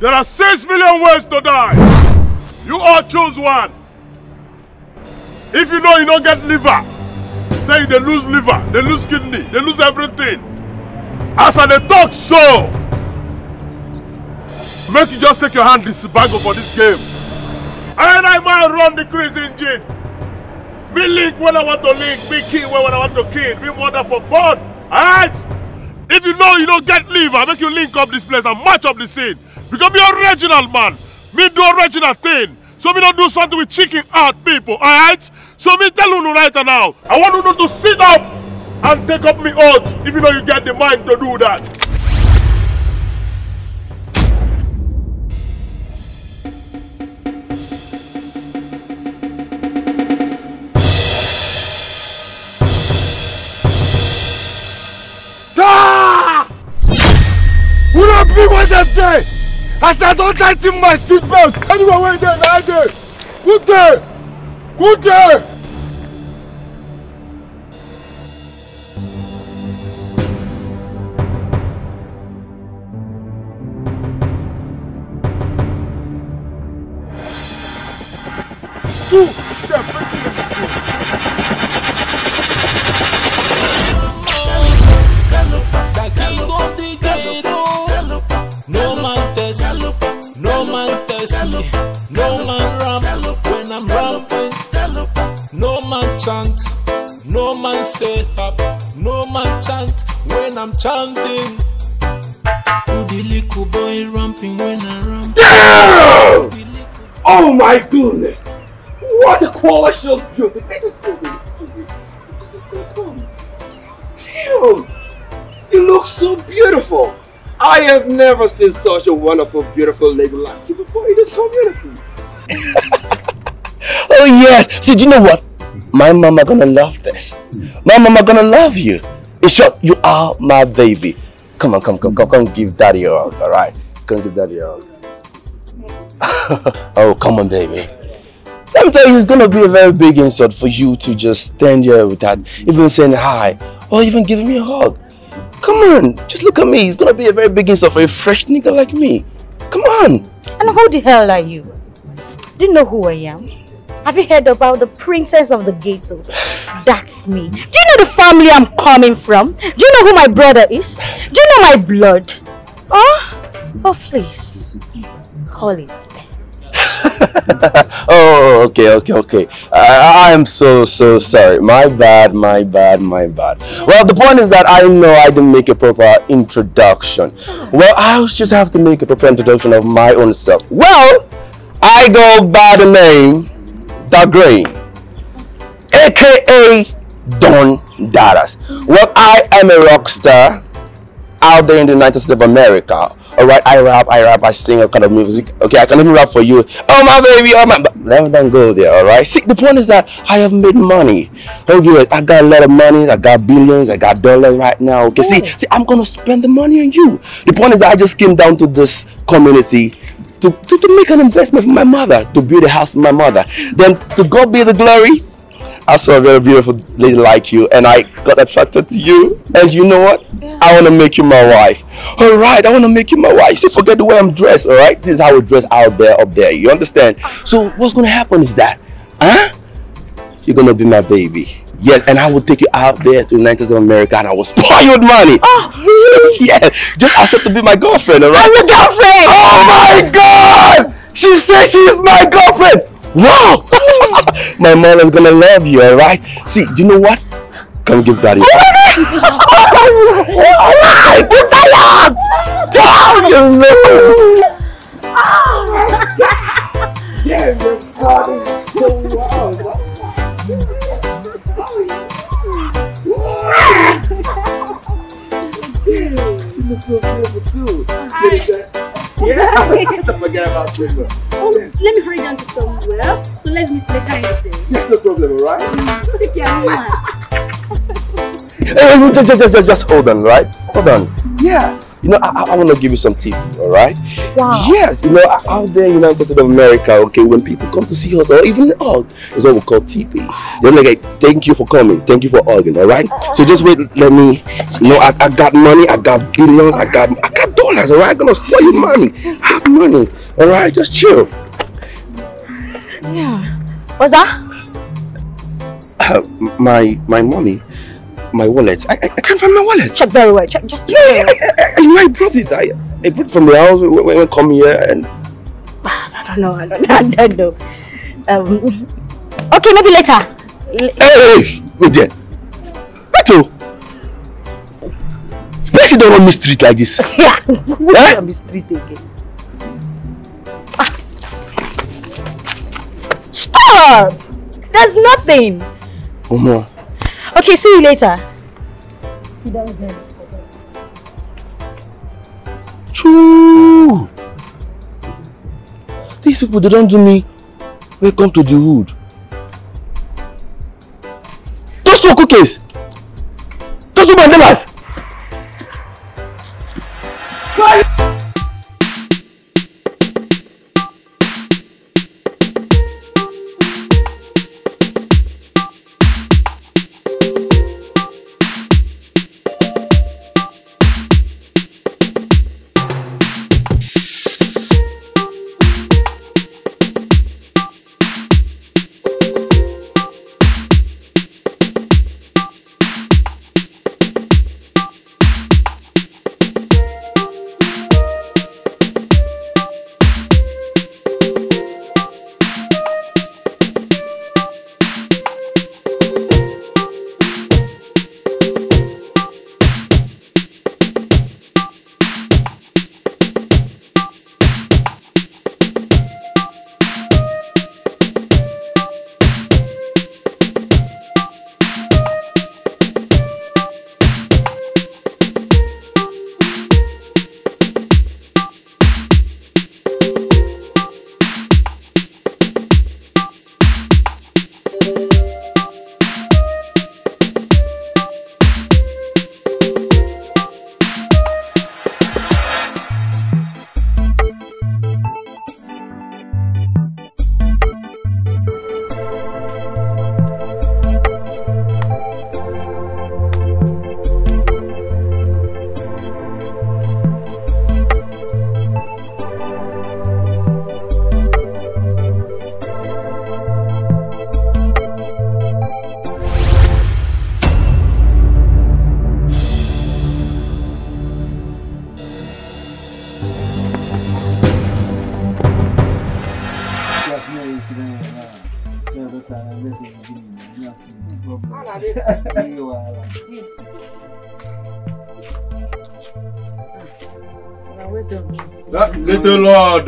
There are 6 million ways to die. You all choose one. If you know you don't get liver, say they lose liver, they lose kidney, they lose everything. As at the talk show, make you just take your hand this bag for this game. And I might run the crazy engine. Be link when I want to link, be kill when I want to kill, be mother for fun. Alright? If you know you don't get liver, make you link up this place and match up the scene. Because be original, man. Me do original thing. So me don't do something with chicken out people, alright? So me tell you right now, I want you to sit up and take up me out if you know you get the mind to do that. Da! Who don't be what I say? As I don't tighten my seatbelt, anyway, wait there, right there. Good day! Good day! Two, no man ramp when I'm ramping. No man chant, no man say up. No man chant when I'm chanting. Udiliku boy ramping when I ramp. Oh my goodness! What a quality of beauty! This is good. Because it's gonna come. Damn! You look so beautiful. I have never seen such a wonderful, beautiful lady like you before in this community. Oh yes! See, do you know what? My mama gonna love this. My mama gonna love you. In short, you are my baby. Come on, come give daddy a hug, alright? Come give daddy a hug. Oh, come on, baby. Let me tell you, it's gonna be a very big insult for you to just stand here without even saying hi or even giving me a hug. Come on, just look at me. It's gonna be a very big insult for a fresh nigga like me. Come on. And who the hell are you? Do you know who I am? Have you heard about the princess of the ghetto? That's me. Do you know the family I'm coming from? Do you know who my brother is? Do you know my blood? Oh, oh please, call it then. Oh, okay. I am so sorry. My bad. Well, the point is that I know I didn't make a proper introduction. Well, I'll just have to make a proper introduction of my own self. Well, I go by the name Da Gray, aka Don Dallas. Well, I am a rock star out there in the United States of America. Alright, I rap, I sing all kind of music. Okay, I can even rap for you. Oh my baby, oh my... Never done go there, alright? See, the point is that I have made money. Okay, I got a lot of money, I got billions, I got dollars right now. Okay, see, I'm gonna spend the money on you. The point is that I just came down to this community to make an investment for my mother, to build a house for my mother. Then, to God be the glory, I saw a very beautiful lady like you and I got attracted to you. And you know what? Yeah. I want to make you my wife. Alright, I want to make you my wife. So forget the way I'm dressed, alright? This is how we dress out there, up there. You understand? So what's going to happen is that, you're going to be my baby. Yes, and I will take you out there to the United States of America and I will spoil you with money. Oh, really? Yeah, just accept to be my girlfriend, alright? I'm your girlfriend! Oh my God! She says she is my girlfriend! Wow! My mom is gonna love you, alright? See, do you know what? Come give daddy. Alright! Put that up! Down, you little! Yeah, your body is so wild. You look so beautiful too. Yeah! Don't forget about flavor. Oh, let me hurry down to somewhere. So let's meet later in the day. That's no problem, alright? Take care, man. Just hold on, right? Hold on. Yeah. You know, I want to give you some tips, alright? Wow. Yes, you know, out there in the United States of America, okay, when people come to see us, or even hug, is what we call tipping. They're like, thank you for coming, thank you for hugging, alright? So just wait, let me, you know, I got money, I got billions, I got dollars. $100, all right? I'm gonna spoil you money. I have money, all right? Just chill. Yeah. What's that? My money, my wallet. I can't find my wallet. Check very well. Check, just check. Yeah, I brought it. I brought it from the house when I come here and... I don't know. Okay, maybe later. Hey, wait there. Please don't want me street like this. Yeah, don't be street again. Stop! There's nothing. Oh no. Okay, see you later. True. These people, they don't do me welcome to the hood. Those two cookies. Those two bandelas.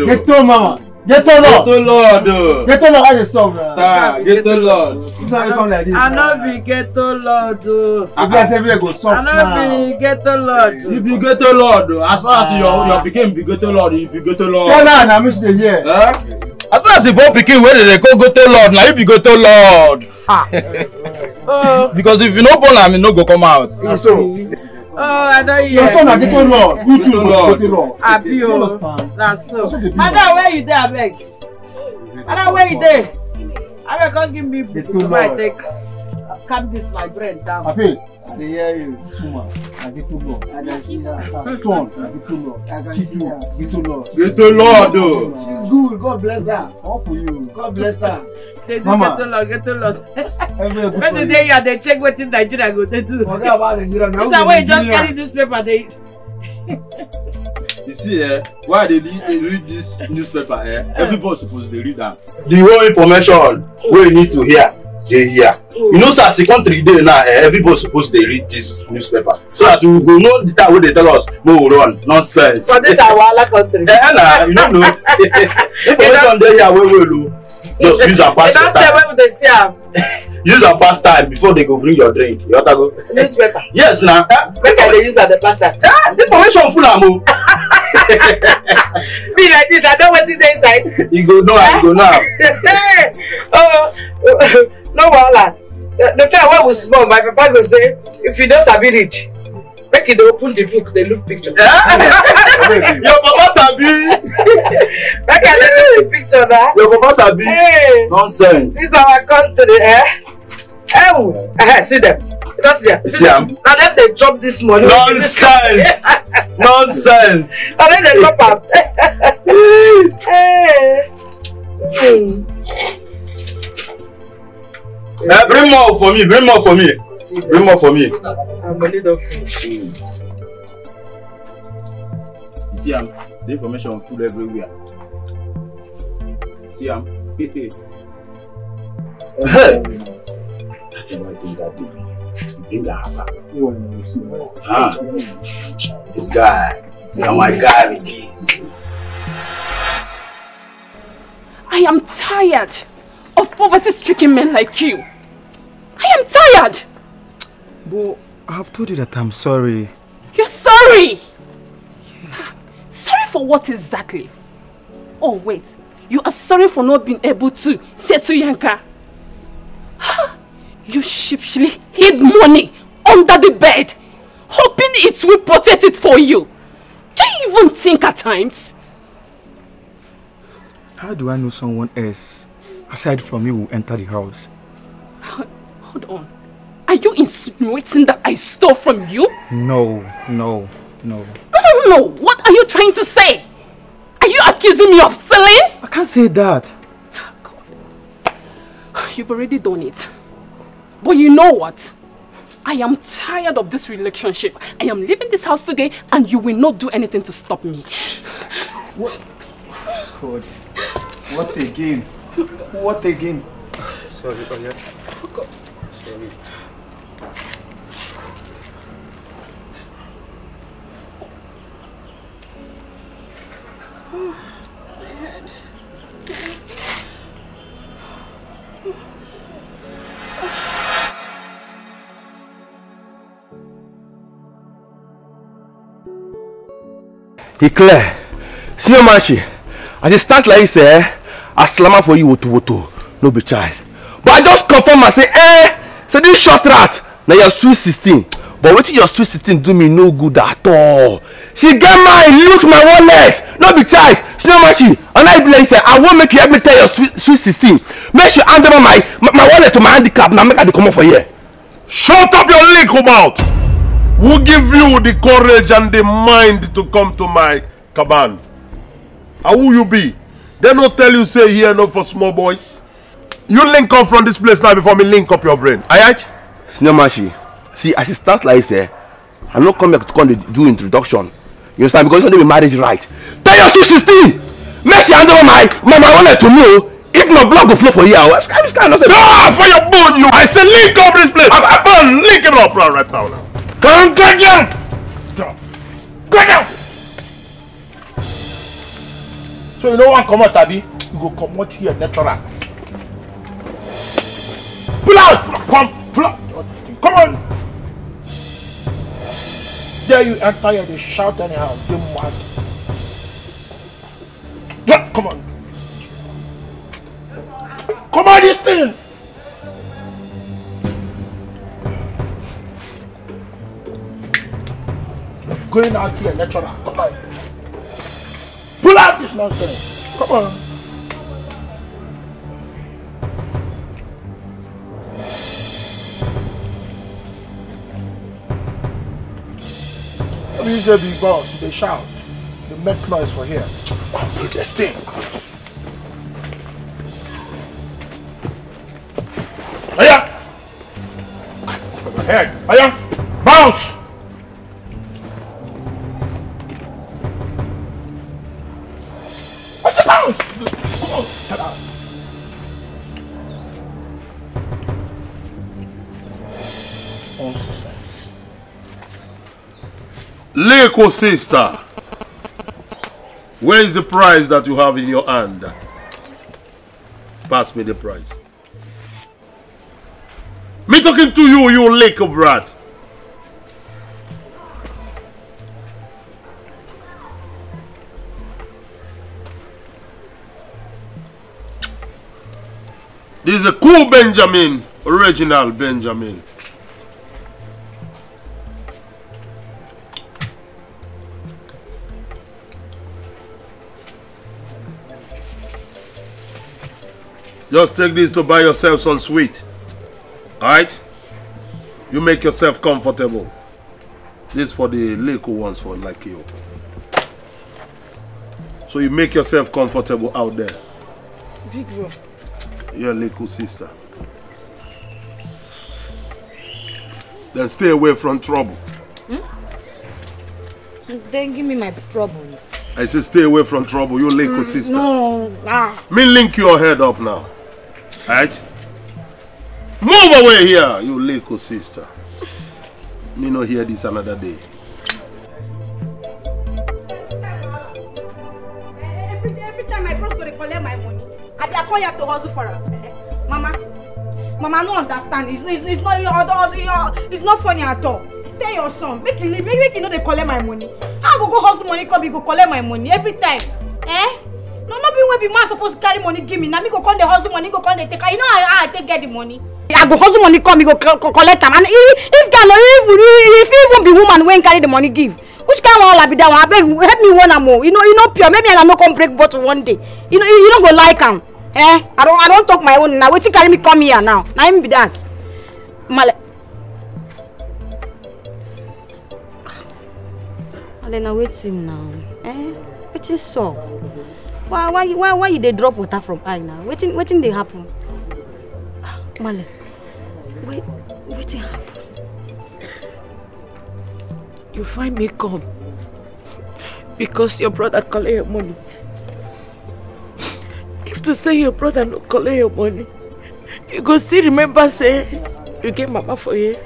Get to mama. Get to Lord. Get to Lord. I just saw that. Get to Lord. I know be get to Lord. I guess everywhere go soft now. I know be get to Lord. You be get to Lord. As far as your picking be get to Lord, you be get to Lord. No, I miss the year. As far as the boy picking where they go to Lord, now you be get to Lord. Because if you no born, I mean no go come out. Oh, I don't hear. Your son has given law. You too, Lord. I feel. That's so. Madam, where you there, I beg? Madam, where you there? I beg, come give me my take. Calm this my brain down. Papi, I hear you. This woman, I get to Lord. I can see her. Son, I get to Lord. I can see her. Get to Lord. Get to Lord, though. She's good. God bless her. All for you. God bless her. They do Mama. Get to Lord. When the day they check what in Nigeria go, they do. Forget about Nigeria. It's a way just carry this paper. They. You see, why they read this newspaper? Everybody supposed to read that. The whole information we need to hear, they hear. You know, so as a country day now, everybody supposed to read this newspaper. So that we go know that what they tell us, no run, nonsense. So this is our country. You don't know. Information they hear, we do. Just use a pass time. Use a pass time before they go bring your drink. You ought to go. Newspaper. Yes, now. Where can they use at the pass time? Information full of mo. Be like this. I don't want it inside. You go now. You go now. No wahala. The time when we small, my papa go say, if you don't sabi rich, make it open the book. They look picture. Your papa sabi. Make it look the picture now. Your papa sabi. Nonsense. This is our country, eh? See them. That's there. Siam. And then they drop this money. Nonsense! Nonsense! And then they drop up. Bring more for me, bring more for me. Bring more for me. I'm a little food. Siam, the information is full everywhere. Siam. That's another thing that they do. This guy, oh my God, it is. I am tired of poverty-stricken men like you. I am tired. Bo, I have told you that I'm sorry. You're sorry? Yes. Sorry for what exactly? Oh wait, you are sorry for not being able to settle Yanka. You sheepishly hid money under the bed, hoping it will protect it for you. Do you even think at times? How do I know someone else, aside from you, will enter the house? Hold on. Are you insinuating that I stole from you? No. No. What are you trying to say? Are you accusing me of stealing? I can't say that. Oh, God. You've already done it. But you know what? I am tired of this relationship. I am leaving this house today and you will not do anything to stop me. What? God. What again? What again? Sorry, Oya. Oh God. Sorry. Oh, my head. Eclair, see your manchi. As it starts like this, I slam for you, woto. No be chance. But I just confirm and say, say this short rat. Now you're sweet 16. But what your sweet 16 do me no good at all. She get mine, look my wallet. No be chance. See your manchi. And I be like, say, I won't make you help me tell your sweet 16. Make sure hand over my wallet to my handicap. Now make her come up for here. Shut up your little mouth. Who give you the courage and the mind to come to my cabin? How will you be? They no tell you say here no for small boys. You link up from this place now before me link up your brain. Alright? Senior Mashi, see as it starts like this, I'm not coming back to come to do introduction. You understand? Because it's not even marriage right. Tell your 16! Make sure you hand over my wallet to me. If not, block the flow for you. For your bone, you! I say link up this place! I'm link it up right now. Come, get down! Go down! So you know one come out, Abi? You go come out here, natural. Pull out! Pull out! Come on! There you enter and they shout anyhow. They mad. Come on! Come on, this thing! Going out here, natural. Come on. Pull out this nonsense. Come on. These are big boss. They shout. They make noise for here. Pull this thing. Aya. Put my head. Aya. Bounce. Leko sister, where is the prize that you have in your hand? Pass me the prize. Me talking to you, you Leko brat. This is a cool Benjamin, original Benjamin. Just take this to buy yourself some sweet. Alright? You make yourself comfortable. This for the little ones for like you. So you make yourself comfortable out there. Big bro. Your little sister. Then stay away from trouble. Hmm? Then give me my trouble. I said stay away from trouble, you little sister. No. Ah. Me link your head up now. Alright? Move away here, you little sister. Me no hear this another day. Every time I cross to collect my money, I call you to hustle for her. Mama, I don't understand. It's not funny at all. Tell your son, make him leave, make him know they collect my money. I go hustle money, come, he go collect my money every time. Eh? No, no, be when be man supposed to carry money, give me. Now me go come the hustle money, go come the take. You know I take get the money. I go hustle money come, he go collect them. And if even be woman when carry the money give, which kind of all I be that one? I beg, help me one more. You know pure. Maybe I'm not gonna break bottle one day. You don't go like him. Eh? I don't talk my own now. Wait till carry me come here now. Now him be that. Malena, waiting now. Eh? Waiting so. Why you they drop water from eye now? Waiting they happen. Male, wait, happen. You find me come because your brother collect your money. If to say your brother no collect your money, you go see remember say you get mama for you.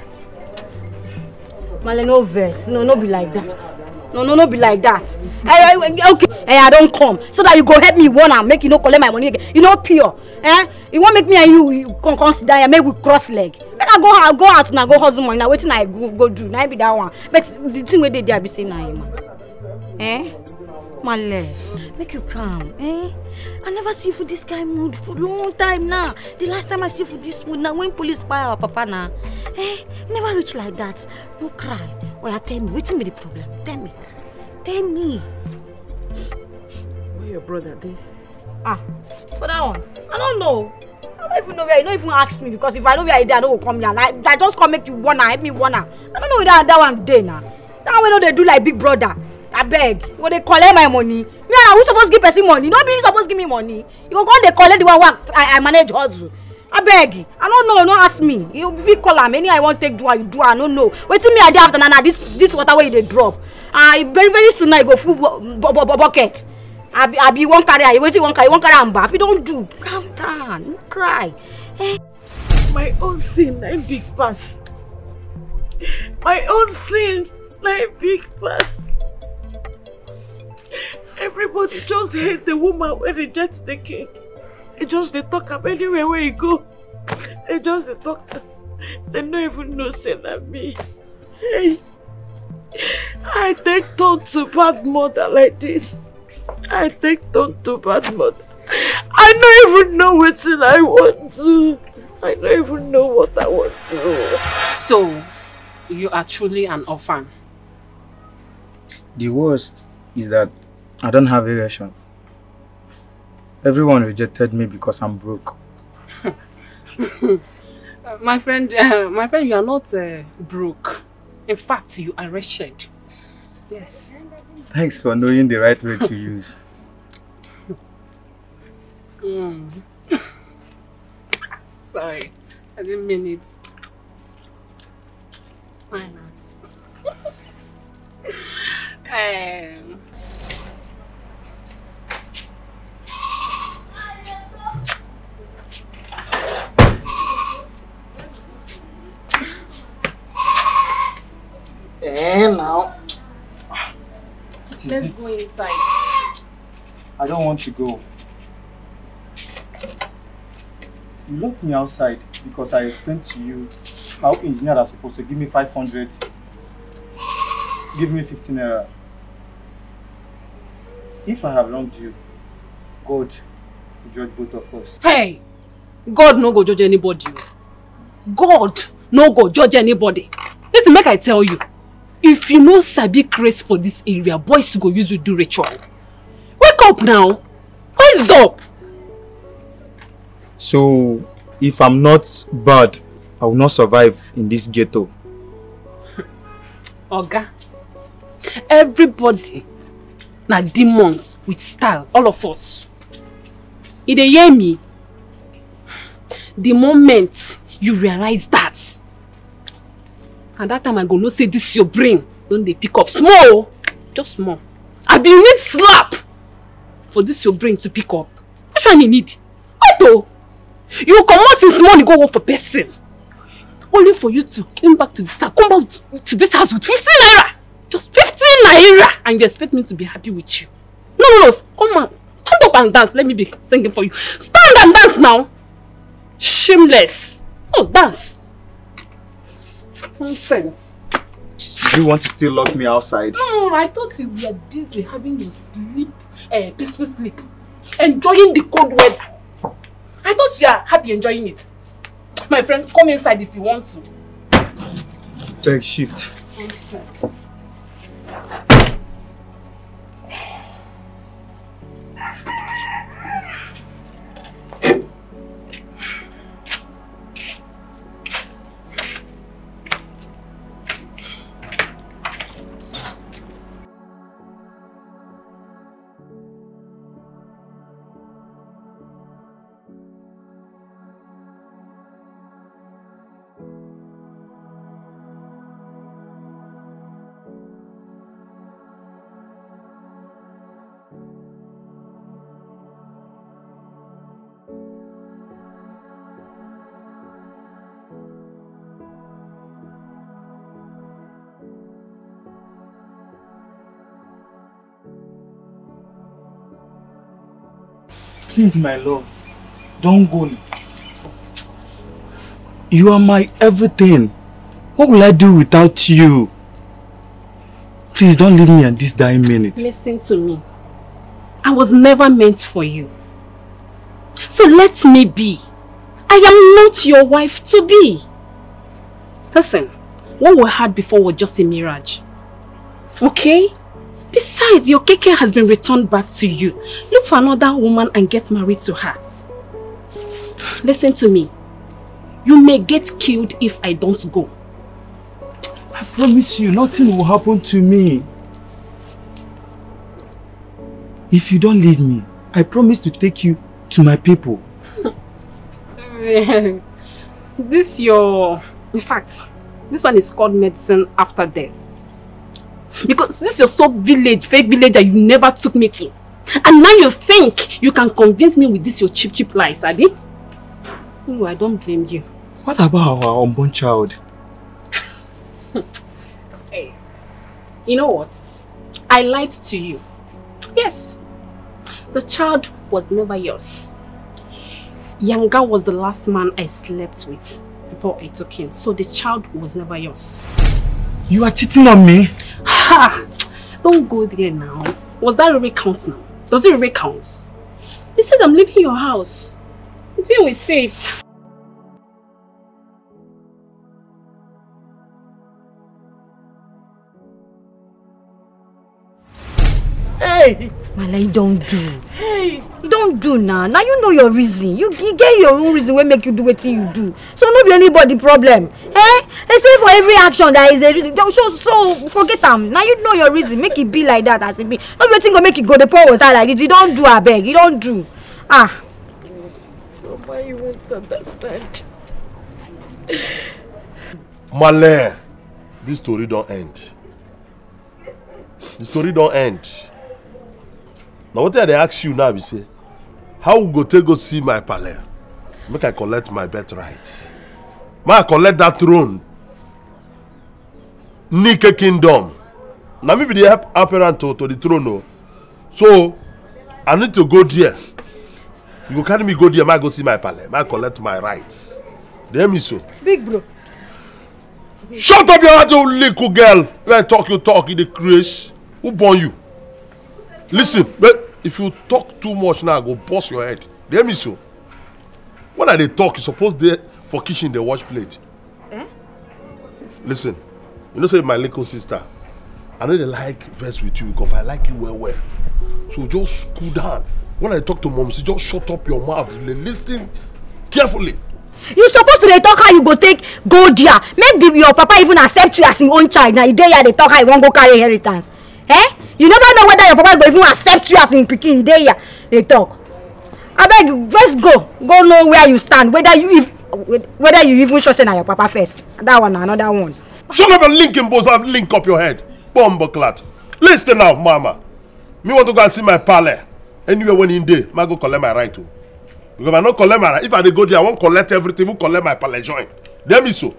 Male, no verse, no be like that. No be like that. Okay. Eh, I don't come. So that you go help me one and make you no collect my money again. You know pure. Eh? You want make me and you consider and make we cross leg. Make I go out and I go hustle money. Now waiting I go do. Now I be that one. But the thing where they be saying now, eh? Male. Make you calm, eh? I never see you for this kind of mood for long time now. The last time I see you for this mood now when police buy our papa now. Eh? Never reach like that. No cry. Well, I tell me, waiting be the problem. Tell me. Your brother did. Ah, for that one, I don't know. I don't even know where. You don't even ask me because if I know where I did, I don't come here. Like I just come make you wanna help me wanna. I don't know where that one day now. That one they do like big brother. I beg. When they collect my money, me and I who supposed to give person money? Nobody supposed to give me money. You go they collect the one work. I manage hustle. I beg. I don't know. Don't ask me. You we call am any I want take do I do. I don't know. Wait till me I day after nana this water where they drop. I very soon I go full bucket. I be one carry, I wait one carry and bath. You don't do. Calm down, you cry. Eh? My own sin, I'm big pass. My own sin, I'm big pass. Everybody just hate the woman when they get the king. It just they talk up anywhere where you go. It just they talk up. They don't even know sin at me. Hey, I take talk to bad mother like this. I take turn to bad mother. I don't even know what sin I want to. I don't even know what I want to. So, you are truly an orphan. The worst is that I don't have relations. Everyone rejected me because I'm broke. My friend, you are not broke. In fact, you are wretched. Yes. Thanks for knowing the right way to use. Sorry, I didn't mean it. It's fine now. And now. Let's go inside. I don't want to go. You locked me outside because I explained to you how engineers are supposed to give me 500, give me 15 naira. If I have wronged you, God will judge both of us. Hey, God no go judge anybody. God no go judge anybody. Listen, make I tell you. If you know sabi craze for this area, boys go use you do ritual. Wake up now! What's up? So, if I'm not bad, I will not survive in this ghetto. Oga, everybody na demons with style, all of us. You dey hear me? The moment you realize that, and that time I go no say this your brain, don't they pick up small, just small. I be need slap for this your brain to pick up. Which one you need? What though? You come out since morning, go work for person. Only for you to come back to this house, with 15 naira. Just 15 naira. And you expect me to be happy with you. No. Come on. Stand up and dance. Let me be singing for you. Stand and dance now. Shameless. Oh, dance. Nonsense. Do you want to still lock me outside? No, I thought you were busy having your sleep, peaceful sleep. Enjoying the cold weather. I thought you are happy enjoying it. My friend, come inside if you want to. Beg shift. Please, my love, don't go. You are my everything. What will I do without you? Please don't leave me at this dying minute. Listen to me. I was never meant for you. So let me be. I am not your wife to be. Listen, what we had before was just a mirage. Okay? Besides, your keke has been returned back to you. Look for another woman and get married to her. Listen to me. You may get killed if I don't go. I promise you, nothing will happen to me. If you don't leave me, I promise to take you to my people. This one is called medicine after death. Because this is your fake village that you never took me to. And now you think you can convince me with this your cheap lies, Abby? Oh, I don't blame you. What about our unborn child? Hey, you know what? I lied to you. Yes, the child was never yours. Yanga was the last man I slept with before I took him. So the child was never yours. You are cheating on me? Ha! Don't go there now. Was that really count now? Does it really count? He says I'm leaving your house. Deal with it. Hey! Mala, you don't do. Hey! You don't do now. Now you know your reason. You get your own reason will make you do what you do. So no be anybody problem. Hey? They say for every action there is a reason. So forget them. Now you know your reason. Make it be like that as it be. No be gonna make it go the poor water like this. You don't do, I beg. You don't do. Ah. So why you won't understand? Mala, this story don't end. The story don't end. Now what did I ask you now? You say, how will Gote go see my palace? Make I collect my birthright. May I collect that throne? Nike Kingdom. Now maybe they help apparent to the throne. So I need to go there. You go carry me go there, I go see my palace. I collect my rights. They hear me so. Big bro. Shut up your little girl. When I talk, you talk in the crease. Who born you? Listen, but if you talk too much now, I go bust your head. They hear me so. When are they talking? Suppose they for kitchen they wash plate. Eh? Listen, you know say my little sister, I know they like verse with you because I like you well. So just cool down. When I talk to mom, she just shut up your mouth. Listen carefully. You supposed to dey talk how you go take go there. Make your papa even accept you as his own child. Now you dey here dey talk how you wan go carry inheritance. Eh? You never know whether your papa go even accept you as his pikin. You dey here dey talk. I beg you, first go. Go know where you stand. Whether you even sure say na your papa first. That one na another one. Shut up and link him, boss. Link up your head. Bumbleclad. Listen now, mama. Me want to go and see my pale. Anywhere when in day, I go collect my right to. Because I don't collect my right. If I go there, I won't collect everything. I won't collect my pale joint. Let me so.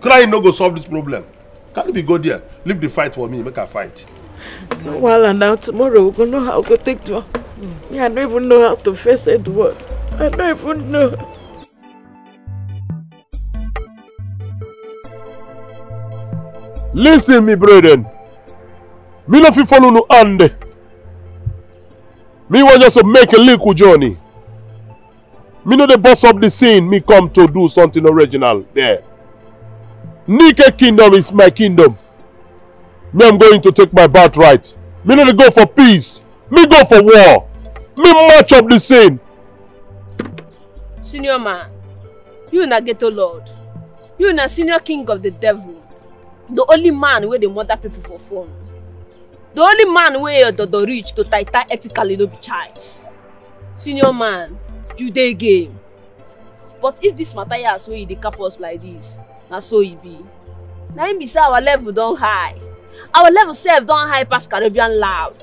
Crying no go solve this problem. Can't be go there. Leave the fight for me. Make a fight. Well, and now tomorrow we go know how to take to. Me, I don't even know how to face Edward. I don't even know. Listen, me brethren. Me no fit follow no ande. Me want just to make a link with Johnny. Me no dey boss up the scene. Me come to do something original there. Nikkei Kingdom is my kingdom. Me I'm going to take my birthright. Me no dey go for peace. Me go for war. Me match up the scene. Senior man, you na ghetto lord. You na senior king of the devil. The only man where they mother people for phone. The only man where the rich to tie ethically no be child. Senior man, you dey game. But if this Matthias where you dey cap us like this, na so he be. Now him be say our level don high. Our level self don high pass Caribbean loud.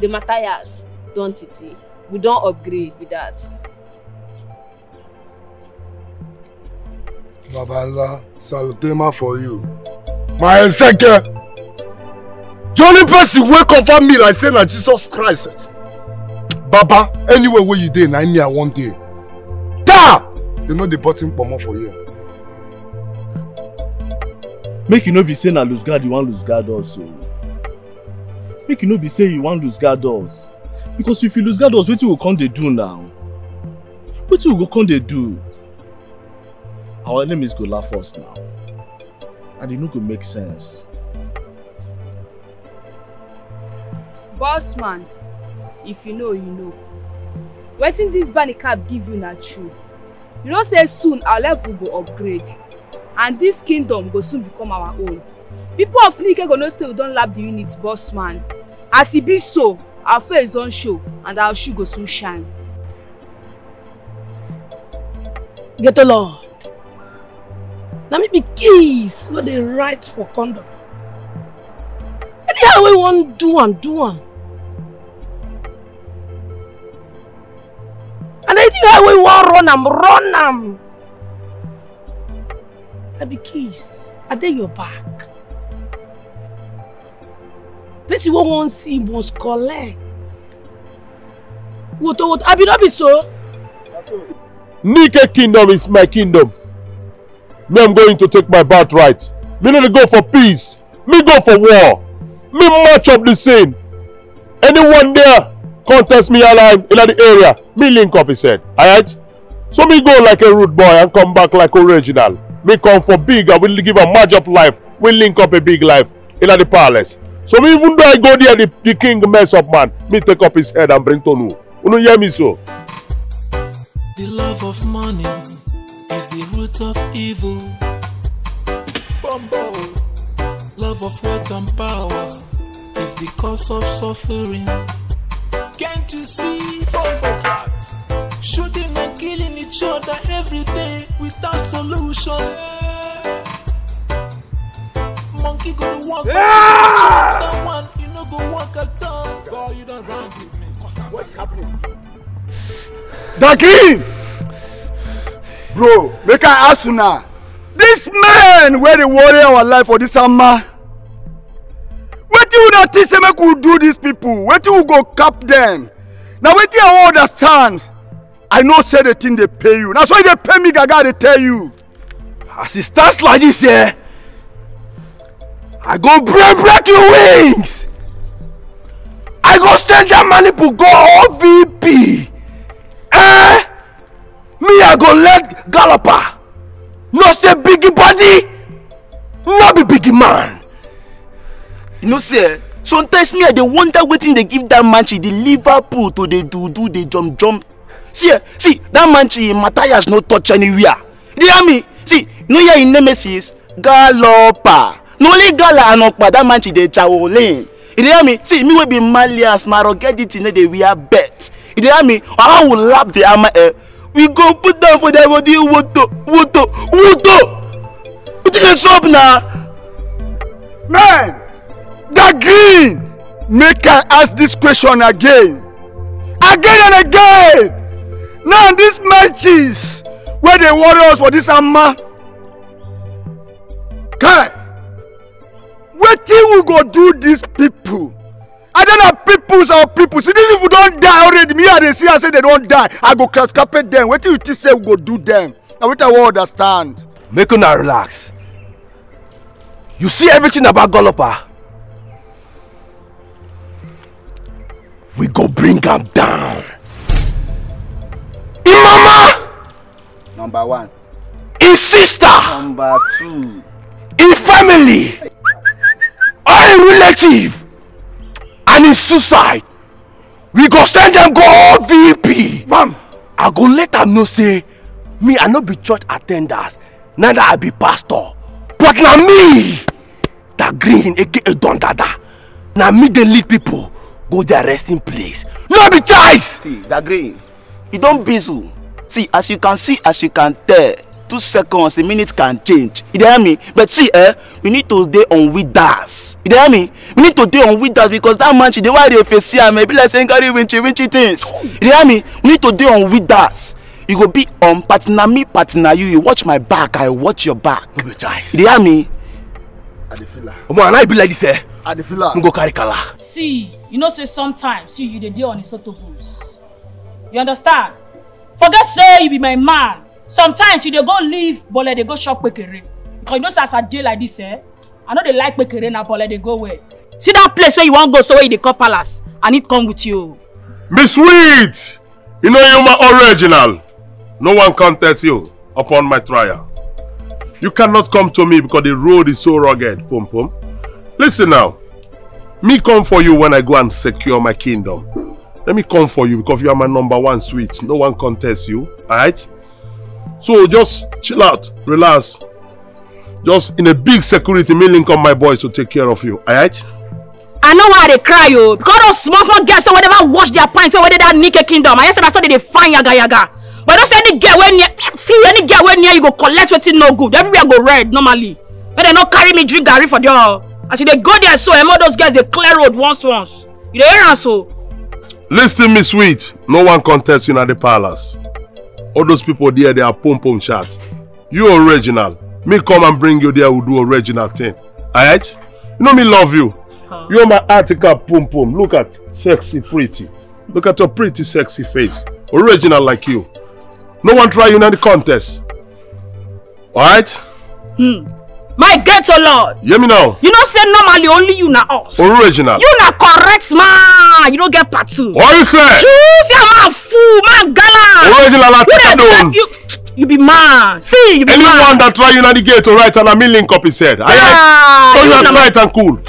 The Matthias don titi. We don upgrade with that. Babala, salutema for you. My second. The only person who confirm me like saying that Jesus Christ. Baba, anywhere where you dey, na me I one day. Ta! You know the button pomo for you. Make you no be saying I lose guard, you want lose guard also. Make you no be saying you want lose guard us. Because if you lose guard us, what you come they do now? What you come they do? Our enemies go laugh us now. And it no go make sense. Boss man, if you know, you know. Wetin this bunny cap give you na true. You know say soon our level go upgrade. And this kingdom go soon become our own. People of Nike go know say we don lap the units, boss man. As it be so, our face don show and our shoe go soon shine. Get along. Now me be keys where they write for condom. Anyhow we want do one. And anyhow we want run am. I be keys. I dey your back. Place you won't see must collect. What I be not be so. Nikkei Kingdom is my kingdom. Me, I'm going to take my birthright. Me need to go for peace. Me go for war. Me match up the scene. Anyone there contest me align in the area. Me link up, he said. Alright? So me go like a rude boy and come back like original. Me come for big and we give a match up life. We link up a big life in the palace. So me even though I go there, the king mess up man. Me take up his head and bring to you. You hear me so? The love of money is the root of evil. Bumble. Love of wealth and power is the cause of suffering. Can't you see? Bumble. Shooting and killing each other every day without solution. Monkey gonna walk. Yeah! One, you no go walk at all. God, you don't run with me. What's happening? Daki! Bro, make I ask you now. This man where they worry our life for this summer. What do you not think make we do these people? What do you go cap them? Now what do you understand? I know say the thing they pay you. That's why they pay me, Gaga, they tell you. As it starts like this here, I go break your wings. I go send that money to go OVP. Eh? Me, I go let Galloper. No say biggie body, no be biggie man. You know, say Sometimes me I dey wonder wetin they give that man. She the Liverpool to the do the jump. See that man. She Matthias no touch anywhere. You hear me? See, no here in Nemesis Galloper. No only Gala and Okpa. That man she dey chawolin. You hear me? See, me will be Malias Maro get it in the we are bet. You hear me? Or I will lap the armor. We go put down for the body. Woto. Put it up now, man. That green! Make I ask this question again and again! Now these matches where they worry us for this amma. Kai! What thing we go do these people? I don't know people's or people. See these people don't die already. Me and they see I say they don't die. I go cross carpet them. What thing you think say we go do them? And what I won't understand. Make una relax. You see everything about Galloper. We go bring them down. In mama! Number one. In sister! Number two. In family! Or in relative! And in suicide! We go send them go all VP! Mom! I go let them know say, me I no be church attenders, neither I be pastor. But na me! That green, aka Don Dada. Na me they lead people. Go their resting place. No be choice. See, that green. You don't bizzle. See, as you can tell, 2 seconds, a minute can change. You hear me? But see, we need to stay on with us. You hear me? We need to stay on with us because that man, she the way they face here, maybe like saying carry winchy things. You hear me? We need to stay on with us. You go be on partner me, partner you. You watch my back, I watch your back. No be choice. You hear me? I feel like. Omo, and I be like this, eh? I feel like. Go carry kala. See. You know, say sometimes see you the deal on his autobus. You understand? For that say you be my man. Sometimes you they go leave, but like they go shop Pekere. Because you know, as a deal like this, I know they like Pekere now, but like they go away. See that place where you want to go, so where you call palace, and it come with you. Miss Weed, you know you are original. No one can test you upon my trial. You cannot come to me because the road is so rugged, Pom Pom. Listen now. Me come for you when I go and secure my kingdom. Let me come for you because you are my number one sweet. No one contests you, alright? So just chill out, relax. Just in a big security, me link on my boys to take care of you, alright? I know why they cry you. Because those small girls don't ever wash their pants whether that Nikkei Kingdom. I said I saw they find yaga. But don't say any girl when near, see any girl when near you go collect what is no good. Everywhere go red normally. But they don't carry me drink garri for y'all. As they go there, so all those guys they clear road once. You they hear us so. Listen, Miss Sweet, no one contests you at the palace. All those people there, they are pom-pom chat. You original. Me come and bring you there, we do original thing. Alright? You know me love you. Huh. You're my article pom-pom. Look at sexy pretty. Look at your pretty sexy face. Original like you. No one try you in the contest. Alright? My ghetto lord. Hear me now. You don't say normally only you na us. Original. You na correct man. You don't get part two. What you say? You say I'm a fool, man gala. Original at you be man. See, you be anyone man. Anyone that try you na the ghetto right and I mean link up his head. Yeah, I so you are tight and cool.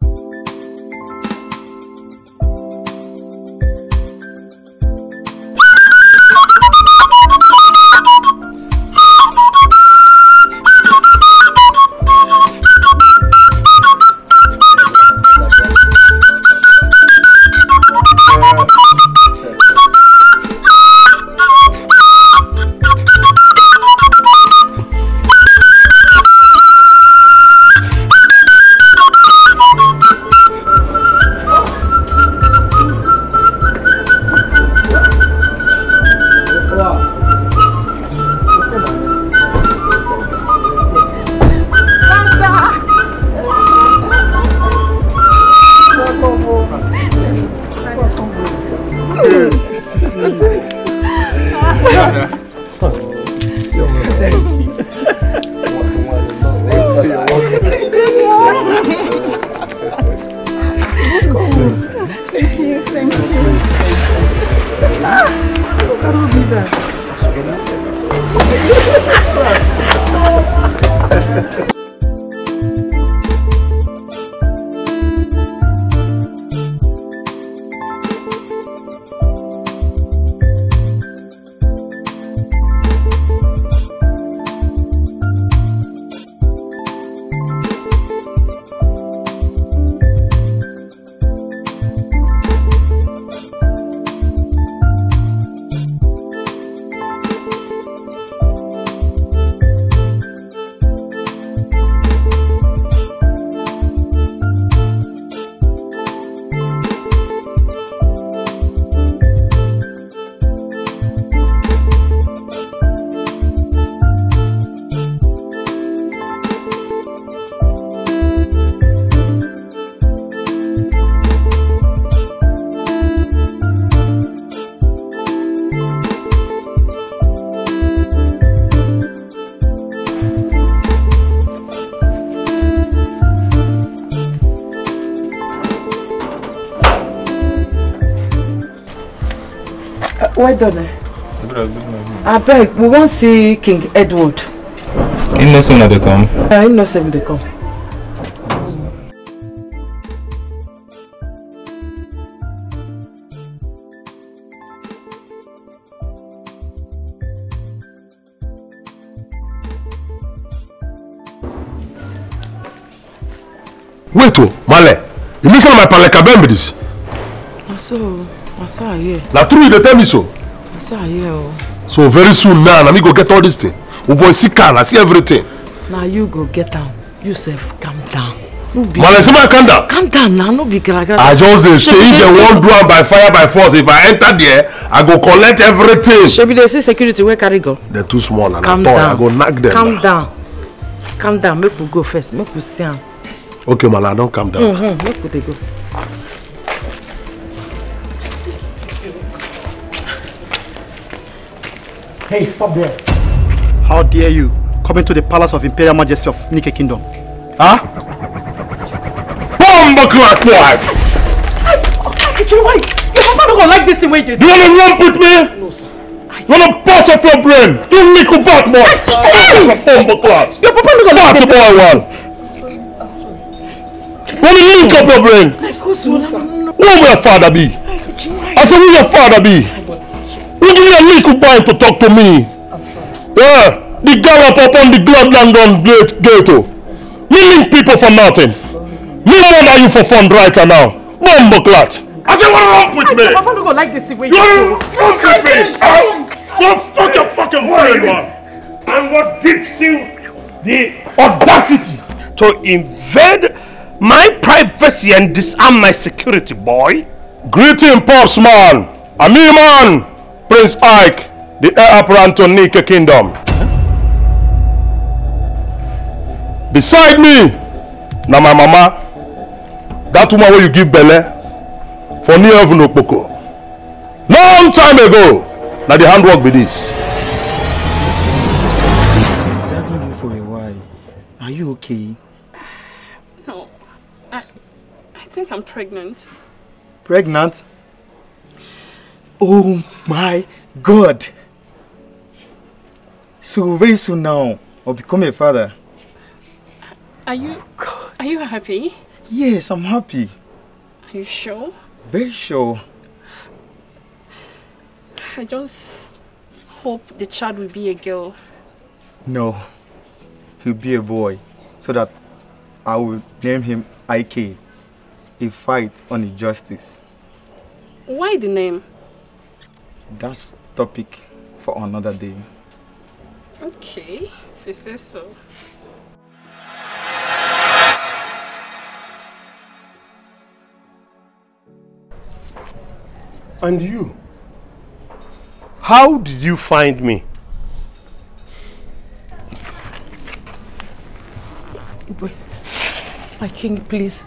Well done. I beg, we won't see King Edward. He knows when they come. He knows when they come. Wait, Male. You listen to my palekabem this. What's up here? Now, through you, they tell me so. What's up here? So, very soon now, let me go get all this thing. We boy, see can, I see everything. Now, you go get down. Yourself, calm down. No be Male, somebody calm down. Calm down now, no be gragra. I just say, if they won't do it by fire, by force, if I enter there, I go collect everything. Shebi, they see security, where can I go? They're too small, and calm down. I go knock them. Calm down. Calm down, make we go first, make we see. Okay, Mala, don't calm down. Look where they go. Hey, stop there. How dare you come into the palace of Imperial Majesty of Nikkei Kingdom? Huh? Bomba clock wife! Okay, you why? Your papa don't go like this the way you do. You wanna run with me? No, sir. You wanna pass off your brain? You make a bad man! Bomba clock! Your papa don't go like this. That's a boy one. When you link up your brain, who will your father be? I said, who will your father be? Who give you a little boy to talk to me? Yeah, the gallop upon the Gladland on ghetto. Me link people for nothing. Me murder you for fun right now. Bumbo clat. I said, what's wrong with me? I'm not gonna like this way. You're wrong with me. Don't fuck your fucking brain, man. And what gives you the audacity to invade my privacy and disarm my security, boy? Greeting, Pops man. Ami man, Prince Ike, the heir apparent to Nike Kingdom. Beside me, na my mama, that woman where you give belle for near Vunokpoko. Long time ago, now the handwork be this. It's having you for a while. Are you okay? I think I'm pregnant. Pregnant? Oh my God! So very soon now, I'll become a father. Are you happy? Yes, I'm happy. Are you sure? Very sure. I just hope the child will be a girl. No, he'll be a boy, so that I will name him Ike. A fight on injustice. Why the name? That's topic for another day. Okay, if you say so. And you? How did you find me? My king, please.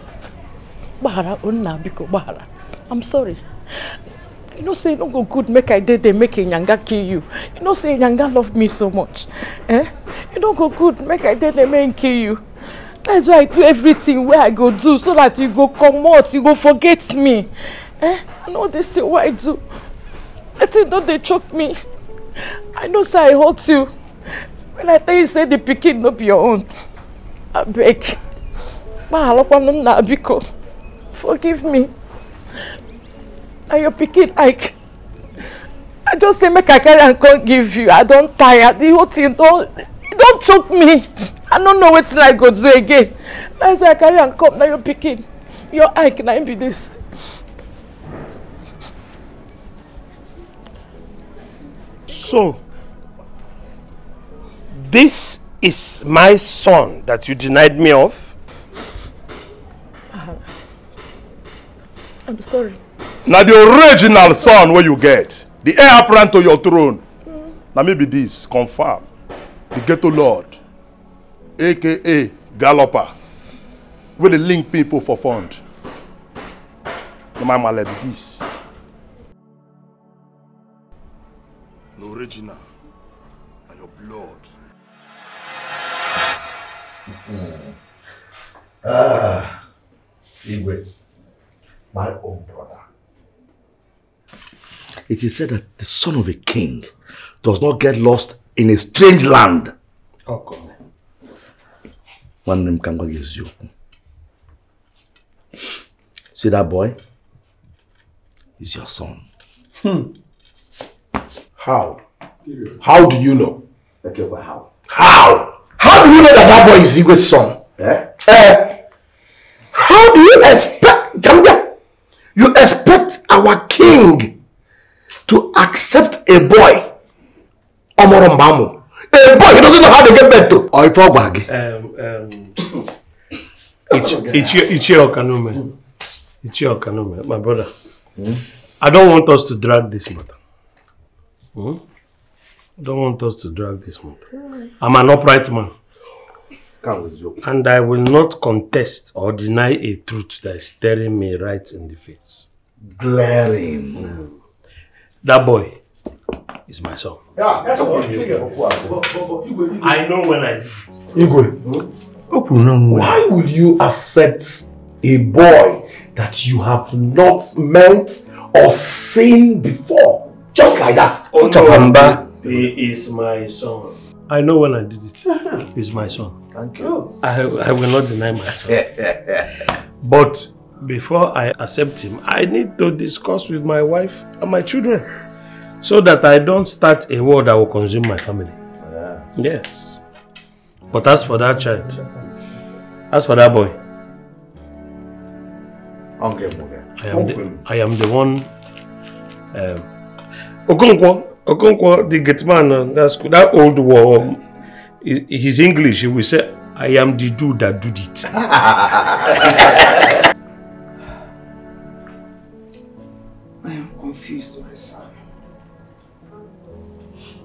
I'm sorry. You know, say no go good make I did they make Nyanga kill you. You know, say Nyanga loved me so much. Eh? You don't go good make I did they make kill you. That's why I do everything where I go do so that you go come out, you go forget me. Eh? I know this thing what I do. I think don't they choke me. I know say I hurt you. When I tell you say the picking not be your own. I beg. Forgive me. Now you're picking Ike. I just say make I carry and can't give you. I don't tire. The whole thing don't choke me. I don't know what I go do again. Now I say I carry and come. Now you're picking. Your Ike now be this. So this is my son that you denied me of? I'm sorry. Now the original son where you get, the heir apparent to your throne. Now maybe this, confirm. The ghetto lord, a.k.a. Galloper, where they link people for fund. Now my male be this. The original, and your blood. Ah, Igwe. My own brother. It is said that the son of a king does not get lost in a strange land. Oh, God. One name can go against you. See that boy? He's your son. Hmm. How? How do you know? Okay, but how? How? How do you know that that boy is Igwe's son? Eh? How do you expect, Gambia? You expect our king to accept a boy, Omorombamu, a boy he doesn't know how to get back to? Or Ichie Okanume. Ichie Okanume, my brother. Hmm? I don't want us to drag this matter. Hmm? I'm an upright man. And I will not contest or deny a truth that is staring me right in the face. Glaring. Mm. That boy is my son. Yeah, that's what you think. I know when I did it. Why would you accept a boy that you have not met or seen before? Just like that. Oh, no. He is my son. I know when I did it. He's my son. Thank you. I will not deny my son. But before I accept him, I need to discuss with my wife and my children so that I don't start a war that will consume my family. Yeah. Yes. But as for that child, as for that boy, I am the one. Okonkwo, the gate man, that old war, his English, he will say, I am the dude that did it. I am confused, my son.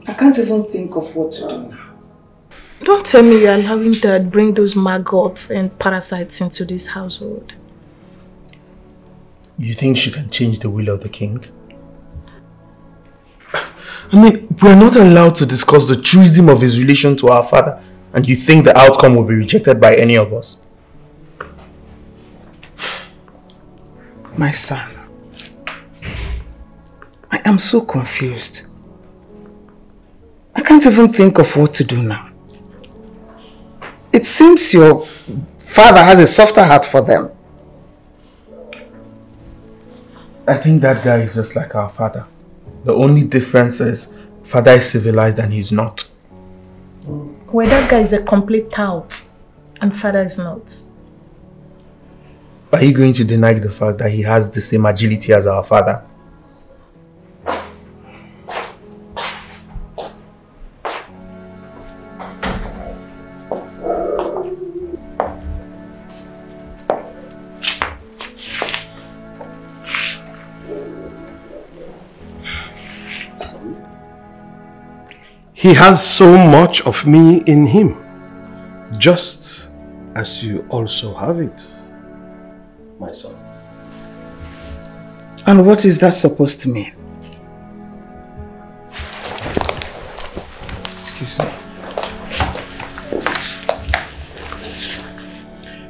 I can't even think of what to do now. Don't tell me you're allowing Dad bring those maggots and parasites into this household. You think she can change the will of the king? I mean, we're not allowed to discuss the truism of his relation to our father, and you think the outcome will be rejected by any of us? My son, I am so confused. I can't even think of what to do now. It seems your father has a softer heart for them. I think that guy is just like our father. The only difference is, father is civilized and he's not. Well, that guy is a complete tout, and father is not. Are you going to deny the fact that he has the same agility as our father? He has so much of me in him, just as you also have it, my son. And what is that supposed to mean? Excuse me.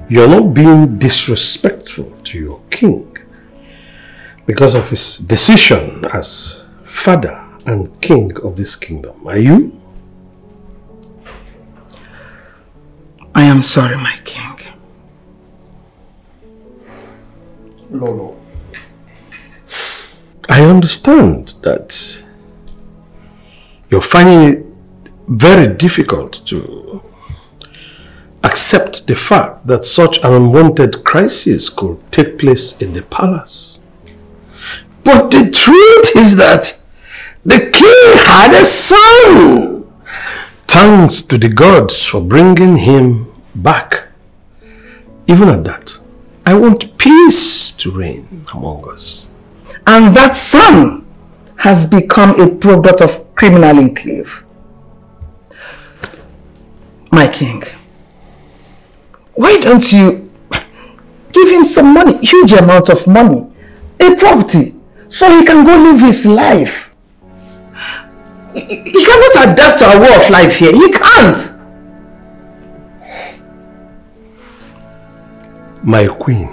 You're not being disrespectful to your king because of his decision as father and king of this kingdom, are you? I am sorry, my king. Lolo. I understand that you're finding it very difficult to accept the fact that such an unwanted crisis could take place in the palace. But the truth is that the king had a son! Thanks to the gods for bringing him back. Even at that, I want peace to reign among us. And that son has become a product of criminal enclave. My king, why don't you give him some money, huge amount of money, a property, so he can go live his life? He cannot adapt to our way of life here. He can't. My queen,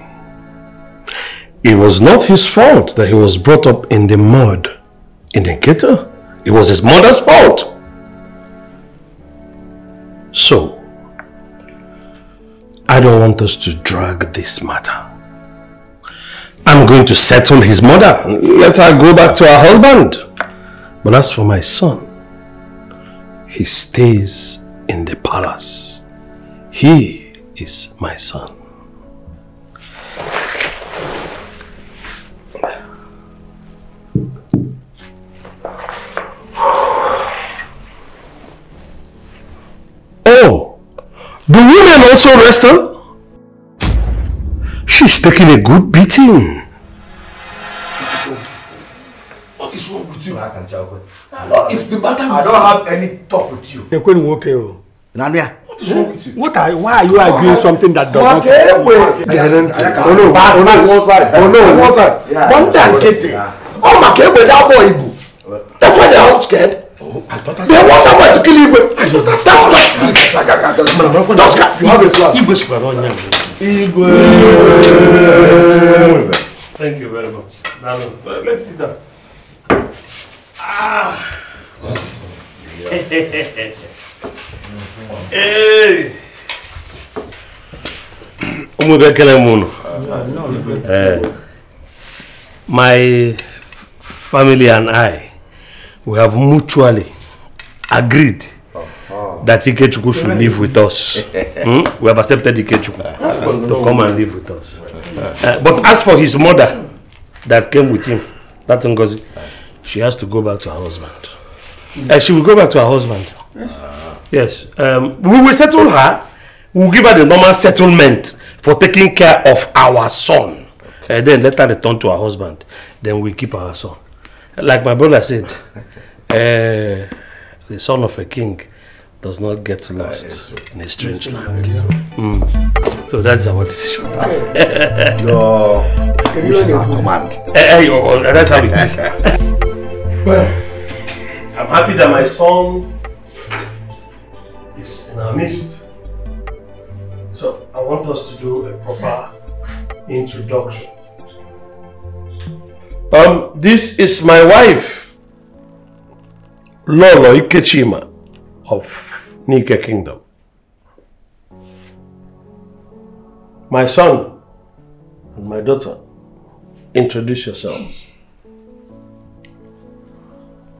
it was not his fault that he was brought up in the mud in a ghetto. It was his mother's fault. So, I don't want us to drag this matter. I'm going to settle his mother. Let her go back to her husband. But as for my son, he stays in the palace. He is my son. Oh, the woman also wrestled? She's taking a good beating. What is wrong with you? What is the matter with you? I don't have any talk with you. What is wrong with you? Why are you arguing something that doesn't matter? That's why they are all scared. Oh, I thought that's... They want that to kill Igwe. I thought that's... You have a slap. Igwe. Thank you very much. Now, let's sit down. Ah. Hey. My family and I, we have mutually agreed that Ikechukwu should live with us. We have accepted Ikechukwu to come and live with us. But as for his mother that came with him, that's Ngozi, she has to go back to her husband. She will go back to her husband. Yes. We will settle her. We will give her the normal settlement for taking care of our son. Then let her return to her husband. Then we keep our son. Like my brother said, the son of a king does not get lost in a strange land. So that's our decision. Your wishes are command. That's how it is. Well, I'm happy that my son is in our midst. So I want us to do a proper introduction. This is my wife, Lolo Ikechima of Nike Kingdom. My son and my daughter, introduce yourselves.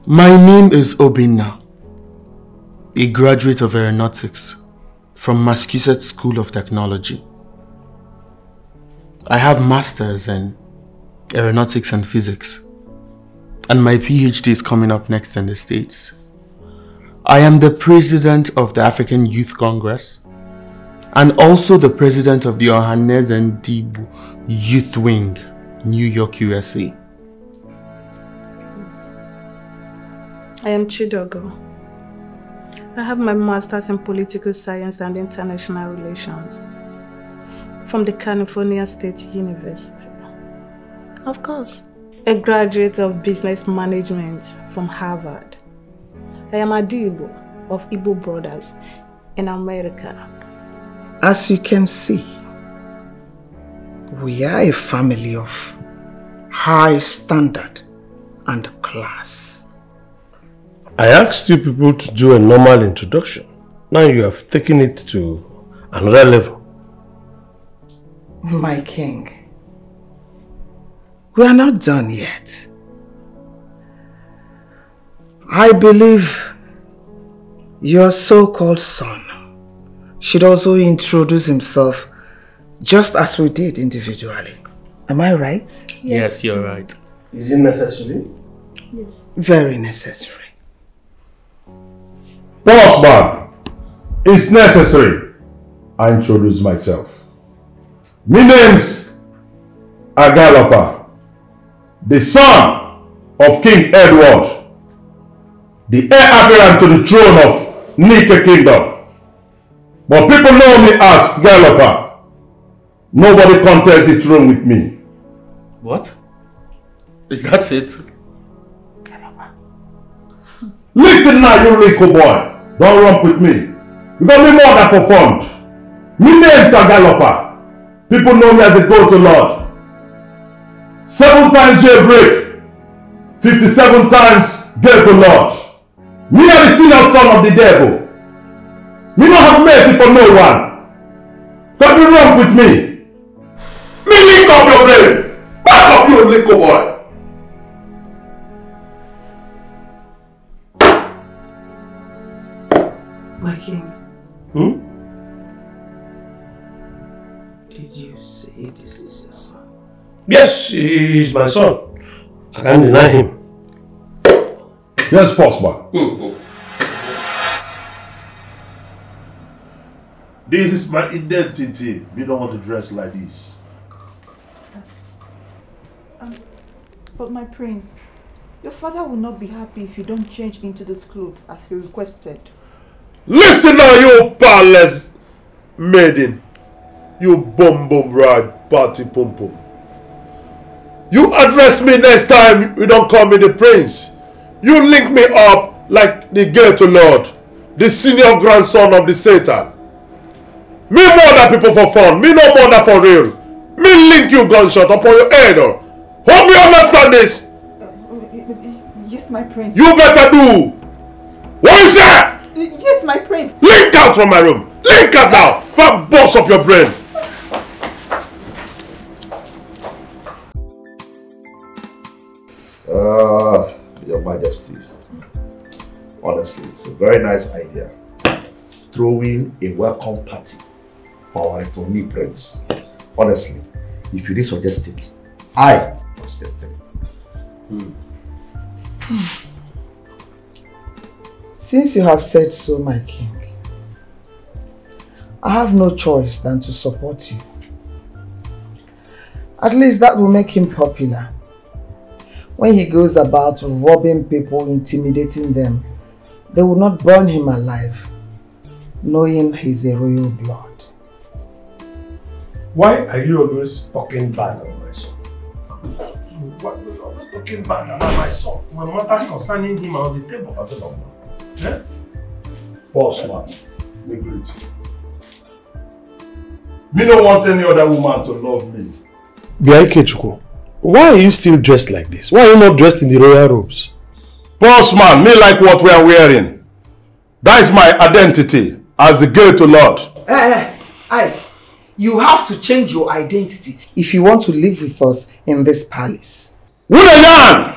My name is Obinna, a graduate of aeronautics from Massachusetts School of Technology. I have masters in aeronautics and physics, and my PhD is coming up next in the States. I am the president of the African Youth Congress and also the president of the Orhanes Ndibu Youth Wing, New York, USA. I am Chidogo. I have my master's in political science and international relations from the California State University. Of course, a graduate of business management from Harvard. I am Adibo of Igbo Brothers in America. As you can see, we are a family of high standard and class. I asked you people to do a normal introduction. Now you have taken it to another level. My king, we are not done yet. I believe your so-called son should also introduce himself just as we did individually. Am I right? Yes, yes, you're right. Is it necessary? Yes. Very necessary. Boss man, it's necessary I introduce myself. My name's a Galloper, the son of King Edward, the heir apparent to the throne of Nike Kingdom. But people know me as Galloper. Nobody contests the throne with me. What? Is that it? Galloper. Listen now, you little boy. Don't romp with me. You got me more than for fun. My name's a Galloper. People know me as the go-to lord. 7 times jailbreak, 50 57 times gave the Lord. Me are the sinner son of the devil. Me not have mercy for no one. Don't be wrong with me. Me lick up your brain. Back up your little boy. My king. Did you say this is your son? Yes, he is my son. I can't deny him. Yes, possible. This is my identity. We don't want to dress like this. But my prince, your father will not be happy if you don't change into those clothes as he requested. Listen now, you palace maiden. You bum bride, party pum. You address me next time you don't call me the prince. You link me up like the ghetto lord, the senior grandson of the Satan. Me murder people for fun, me no murder for real. Me link you gunshot upon your head. Hope you understand this. Yes, my prince. You better do. What is that? Yes, my prince. Link out from my room. Link out now. But boss up your brain. Your Majesty. Honestly, it's a very nice idea. Throwing a welcome party for our returning prince. Honestly, if you did suggest it, I suggested it. Since you have said so, my king, I have no choice than to support you. At least that will make him popular. When he goes about robbing people, intimidating them, they will not burn him alive, knowing he's a royal blood. Why are you always talking bad about my son? Why are you always talking bad about my son? When matters concerning him are on the table, I don't know. Yeah? Boss man, we greet you. Me don't want any other woman to love me. Bia Ikechukwu, why are you still dressed like this? Why are you not dressed in the royal robes? Boss man, me like what we are wearing. That is my identity as a ghetto lord. You have to change your identity if you want to live with us in this palace. Who the yan?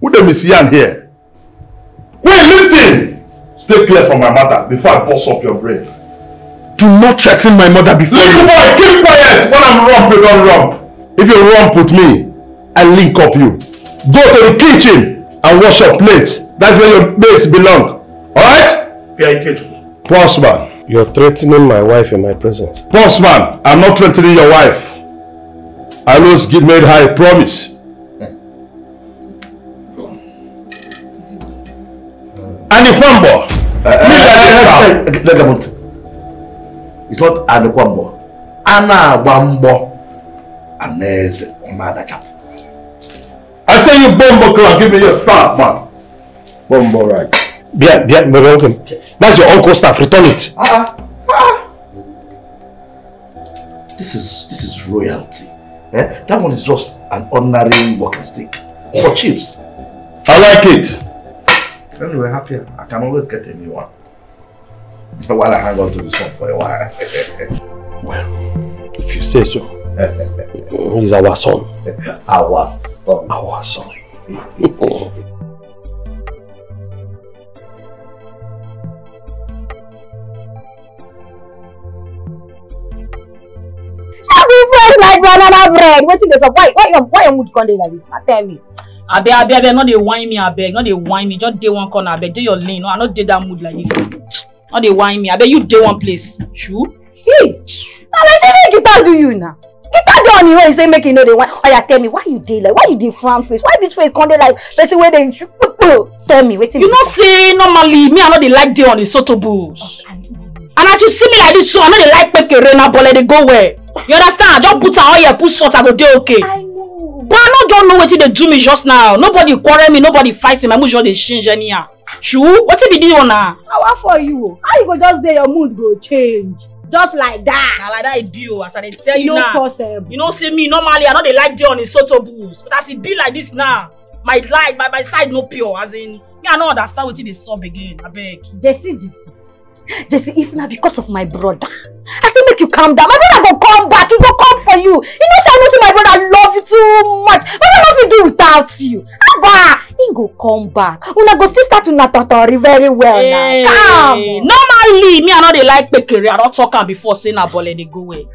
Who the Miss Yan here? Wait, listen! Stay clear from my mother before I bust up your brain. Do not threaten my mother before you. Boy, keep quiet! When I'm romp, you don't romp. If you romp with me, I link up you. Go to the kitchen and wash your plate. That's where your plates belong. Alright? Pia Ikechukwu. Postman, you're threatening my wife in my presence. Postman, I'm not threatening your wife. I always made her a promise. And the Kwambo! It's not an Kwambo. Anna Wambo. And there's a chap. I say you Bombo clown, give me your staff, man. Bombo, right? Yeah, welcome. That's your uncle's staff, return it. This is royalty. Eh? That one is just an ordinary walking stick. For chiefs. I like it. When we were happier, I can always get a new one. While I hang on to this one for a while. Well, if you say so. He's our son. Our son. Our son. Just like banana bread. What is this? Why would you call it like this? Tell me. I beg, not they whine me, I beg, not they whine me, just day one corner, I beg, do your lane, no, I not did that mood like this. Not they whine me, I beg, you day one place. True? Hey! Now, like, they make guitar do you now. Guitar do on you when you say, make you know they whine. Oh, yeah, tell me, why you did like, why you did frown face? Why this face can't they like, let's see where they, tell me, wait a minute. You not say, normally, me, I know they like day on the soto bulls. Okay. And as you see me like this, so I know they like pekerena, but let they go where? You understand? Don't put on oil, put salt, I go do okay. But I don't know what they do me just now. Nobody quarrel me, nobody fights me. My mood just they change anyhow. Sure? What if you did one now? How for you? How you go just there? Your mood go change just like that. Now like that it be. As I tell you now, possible. You know, see me normally. I know they like they on the soto bulls, but as it be like this now. my light, my side no pure, as in, me I no understand what it is sub again, I beg. Jesse, if not because of my brother, I say make you calm down. My brother go come back, he go come for you. You know, so I know say my brother love you too much. What am I going to do without you? Abba, he go come back. Una go still start to natatori very well now. Calm. Normally, me I know they like pekere. I don't talk am before saying abole they go away.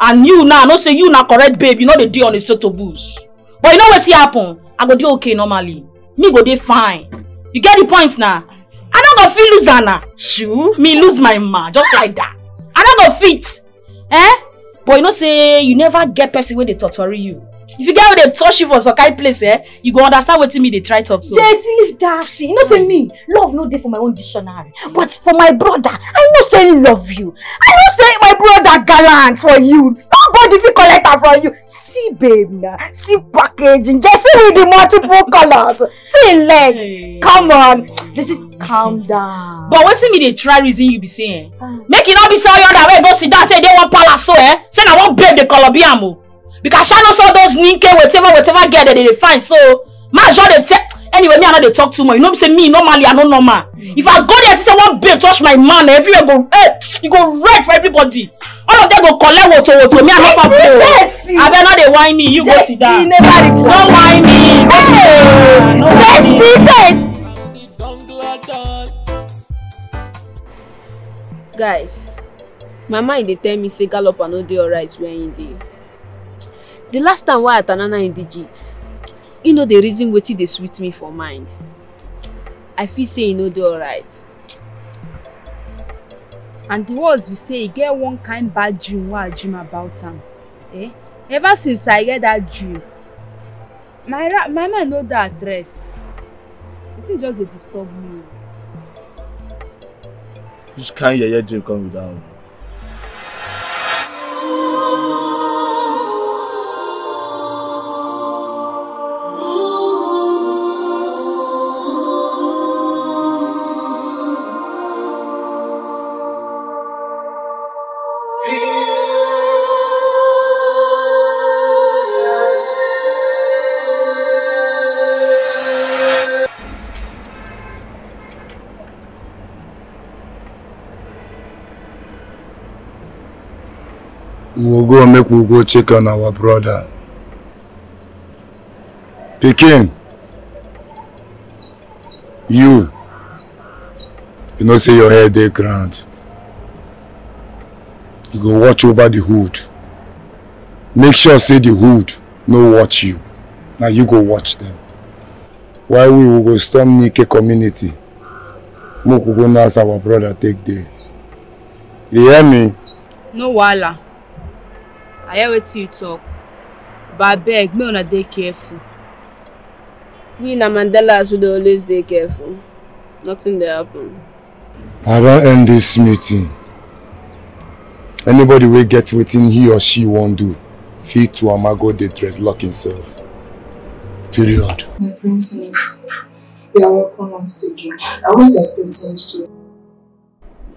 And you now, no say you na correct babe. You know they do on the soto bus. But you know what happen? I go do okay normally. Me go dey fine. You get the point now? I don't go feel lose Anna. Shoo, me lose my ma, just like that. I don't go fit. Eh? But you know say, you never get person when they torture you. If you get when they touch you for some kind place, eh? You go understand what me they try to talk so. Yes, leave that. You know say me, love no day for my own dictionary. But for my brother, I know say love you. I know say my brother gallant for you. Nobody will collect her from you. See babe now, see packaging. Just see with the multiple colors. See leg. Hey. Come on. This is calm down. But what's me they try reason you be saying? Make it not be so you that way go sit down say they want palace so eh? Say I won't babe the color biamo. Because I know so those Nikkei, whatever girl that they find. So, my job they take. Anyway, me I know they talk too much. You know, say me normally I know normal. If I go there, say one babe touch my man, everywhere go red. You go red for everybody. All of them go collect water. Me I know for babe. I bet now they whine me. You Jesse, go sit down. Don't whine me. Hey. Guys, my mind they tell me say Galloper no dey alright when he dey. The last time why I tanana in digit, you know the reason wetin dey sweet me for mind. I feel say you know do alright. And the words we say, you get one kind bad dream why I dream about him. Eh? Ever since I get that dream, my mind no dey at rest. It ain't just dey disturb me. Which kind yeye dream come with that? We'll go make we go check on our brother. Pikin, you know say your hair dey grand. You go watch over the hood. Make sure say the hood no watch you. Now you go watch them. While we will go storm Nike community, we will go ask our brother take day. You hear me? No wahala. I hear what you talk, but I beg me una dey careful. We na Mandelas we dey always dey careful. Nothing dey happen. I don end this meeting. Anybody will get within he or she won't do. Fit to Amago dey dreadlock himself. Period. My princess, you are welcome once again. I wasn't expecting so.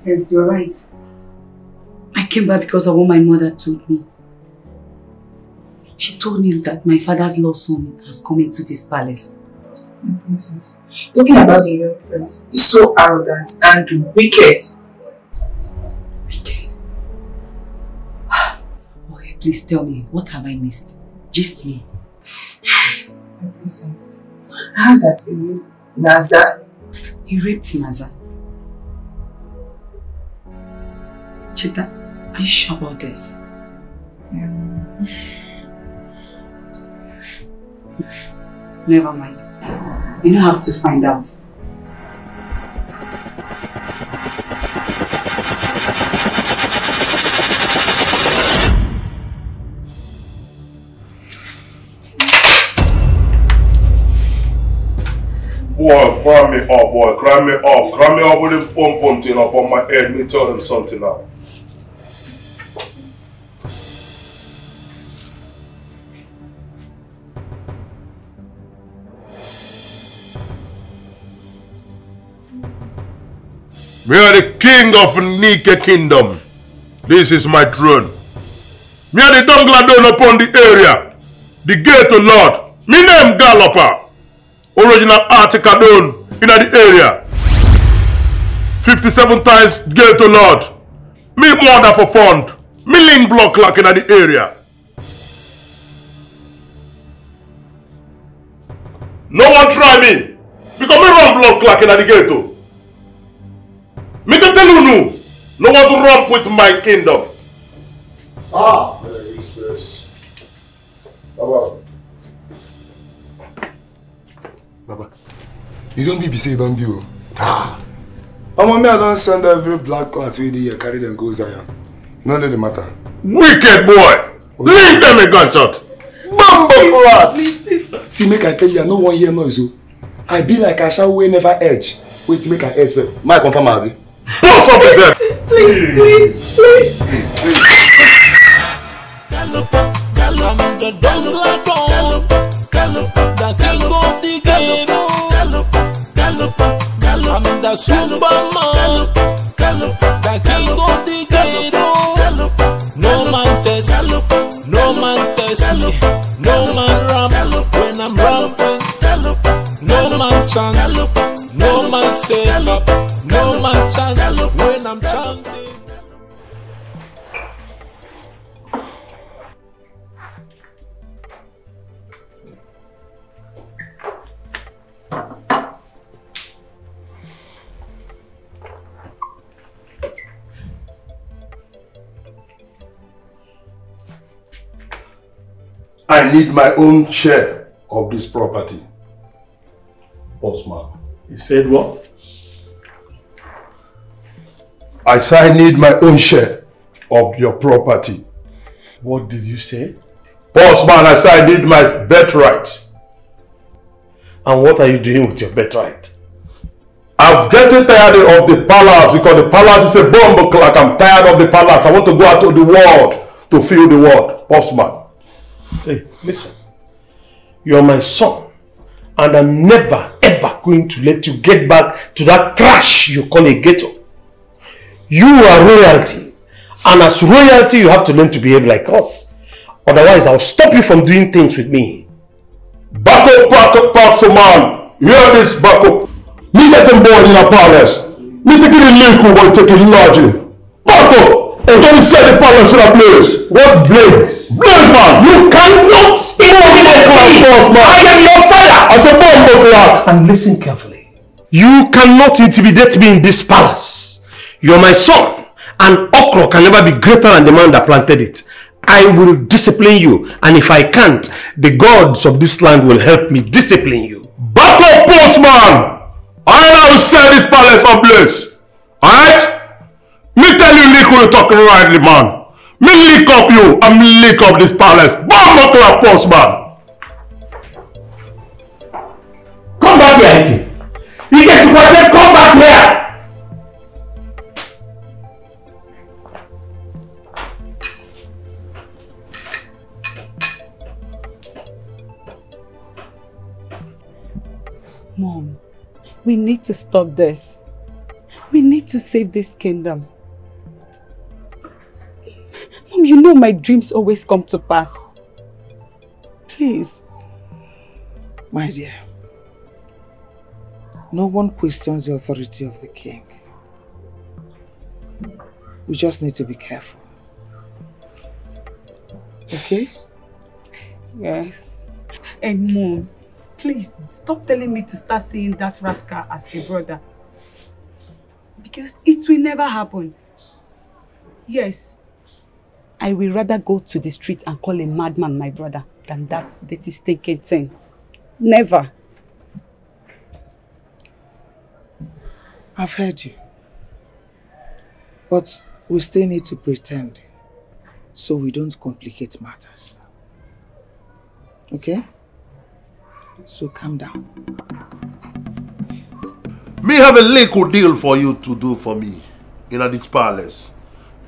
Yes, you're right. I came back because of what my mother told me. She told me that my father's lost son has come into this palace. My princess, talking about the real prince is so arrogant and wicked. Wicked? Okay, please tell me, what have I missed? Gist me. My princess, I heard that he raped Nazan. He raped Nazan? Cheta, are you sure about this? Never mind. You don't have to find out. Boy, cry me up, boy. Cry me up with a pom-pom thing up on my head. Me tell him something now. We are the king of Nike Kingdom. This is my throne. Me are the dungladon upon the area. The gate to Lord. Me name Galloper. original art Kaduna in the area. 57 times gate to Lord. Me murder for fund. Me link block lock in the area. No one try me. Because me run block lock in the ghetto. Me can tell you no. No one to run with my kingdom. Ah, very express. Baba. Baba. You don't be say you don't be. Ah. Me, I don't send every black class with you carry them go Zion. None of the matter. Wicked boy! Oh. Leave them a gunshot! Bumble rats! See, make I tell you, I no one here noise. I be like I shall way never edge. Wait to make an edge. My confirm I'll be. Boss up with them! Please! Galloper, Galloper, Galloper, Galloper, the game. Galloper, Galloper. I'm in the Superman, the king of the ghetto. No man test, no man test me. No man ramp when I'm ramping. No man chant, no man stay up. No man chant when I'm chanting. I need my own share of this property. Postman. You said what? I said I need my own share of your property. What did you say? Postman, I said I need my birthright. And what are you doing with your birthright? I'm getting tired of the palace because the palace is a bomb clock. I'm tired of the palace. I want to go out to the world to feel the world. Postman. Hey, listen, you're my son, and I'm never ever going to let you get back to that trash you call a ghetto. You are royalty, and as royalty you have to learn to behave like us. Otherwise I'll stop you from doing things with me. Back up, man. Hear this, back up. Me getting bored in a palace. Me taking a link who will take it largely. Back up. And don't set the palace in a place. What blames? Blames, man! You cannot speak with me! I am your father! I said, Bombokla! And listen carefully. You cannot intimidate me in this palace. You're my son. And okra can never be greater than the man that planted it. I will discipline you. And if I can't, the gods of this land will help me discipline you. Back up, postman! I will set this palace in place. Alright? Me tell you, Nick, you talk rightly, man. Me lick up you and me lick up this palace. Bomb to a postman. Come back here, Ike. Ike, you can come back here. Mom, we need to stop this. We need to save this kingdom. Mom, you know my dreams always come to pass. Please. My dear, no one questions the authority of the king. We just need to be careful. Okay? Yes. And Mom, please stop telling me to start seeing that rascal as a brother. Because it will never happen. Yes. I will rather go to the street and call a madman my brother than that dirty stinking thing. Never. I've heard you. But we still need to pretend so we don't complicate matters. Okay? So calm down. Me have a little deal for you to do for me in this palace.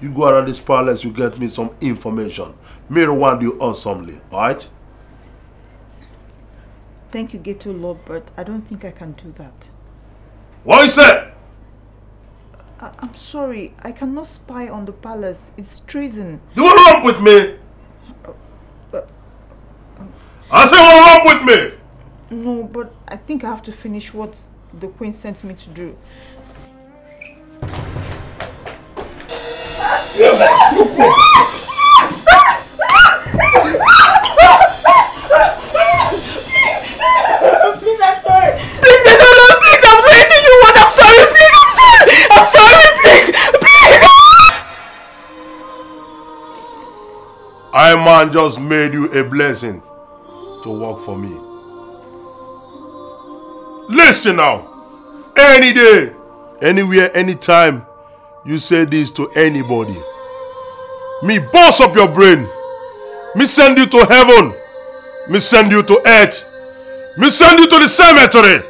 You go around this palace, you get me some information. Me reward you awesomely, alright? Thank you, Ghetto Lord, but I don't think I can do that. What you say? I'm sorry, I cannot spy on the palace. It's treason. You will romp with me! I say you will romp with me! No, but I think I have to finish what the Queen sent me to do. My man just made you a blessing to work for me. Listen now, any day, anywhere, anytime you say this to anybody, me boss up your brain, me send you to heaven, me send you to earth, me send you to the cemetery.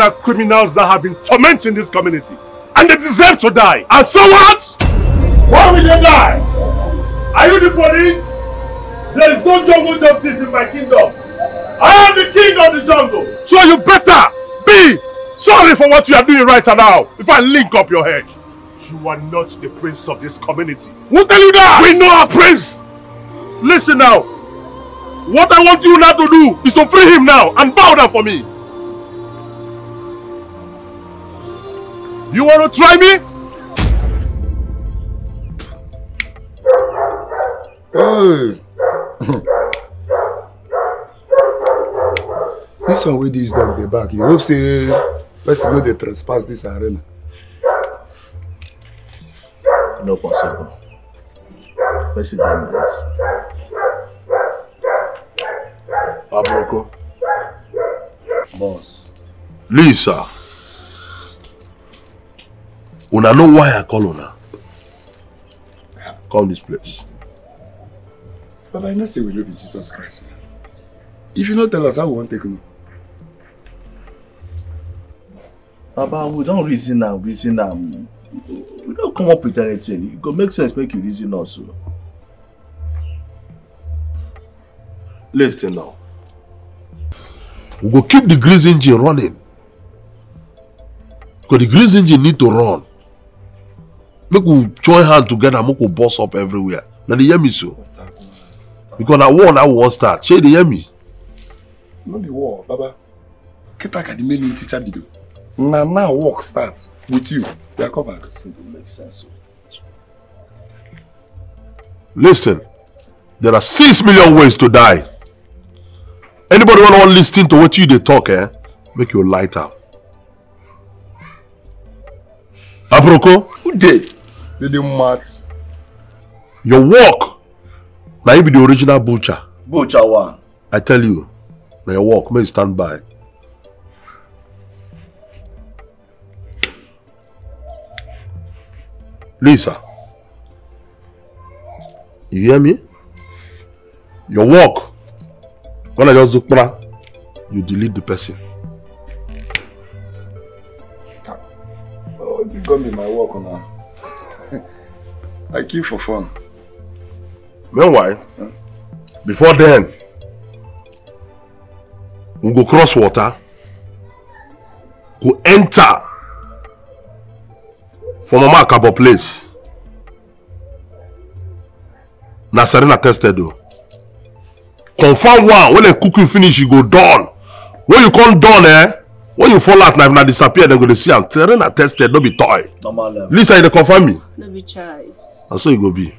Are criminals that have been tormenting this community and they deserve to die. And so what? Why will they die? Are you the police? There is no jungle justice in my kingdom. I am the king of the jungle. So you better be sorry for what you are doing right now if I link up your head. You are not the prince of this community. Who tell you that? We know our prince. Listen now. What I want you now to do is to free him now and bow down for me. You want to try me? Hey. This one with this dog the back. You hope say let's go they trespass this arena. No possible. Let's see them dance. Abroko. Boss. Lisa. Una know why I call Una. Call this place. But I know say we live in Jesus Christ. If you not tell us, how we won't take you. Baba, we don't reason and reason and we don't come up with anything. It go make sense, make you reason also. Listen now. We go keep the grease engine running. Because the grease engine need to run. Make we join hands together, make we boss up everywhere. Now they hear me so. Because I won't start. Say they hear me. Not the war, Baba. Get back at the main teacher video. Now work starts with you. We are covered. It makes sense. Listen, there are 6 million ways to die. Anybody want to listen to what you they talk, eh? Make you light up. Abroko? Who did? They didn't matter. Your work. Now you be the original butcher. Butcher one. I tell you. Now your work. May you stand by. Lisa. You hear me? Your work, when I just look, you delete the person. Oh, you got me my work now. I keep for fun. Meanwhile, before then, we go cross water, go enter for Mama Akabo place. Nasarina tested though. Confirm one, when the cooking finish, you go down. When you come down, when you fall out, now disappear, they're going to see. I'm telling her, tested, don't be toy. Lisa, you confirm me. Don't be choice. And so you go be.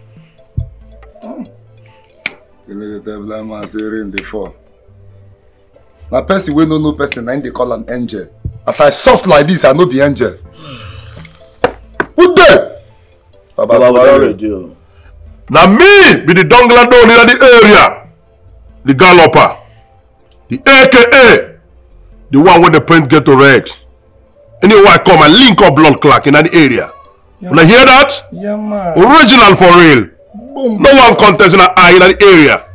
Now, person we don't know person, and they call an angel. As I soft like this, I know the angel. Who there? Baba, now me be the Dongla Don in the area, the Galloper, the AKA, the one where the paint get to red. Anyway, I come and link up blood clock in that area. Yeah, when I hear that, yeah, man. Original for real. Boom. No one contest in an eye in that area.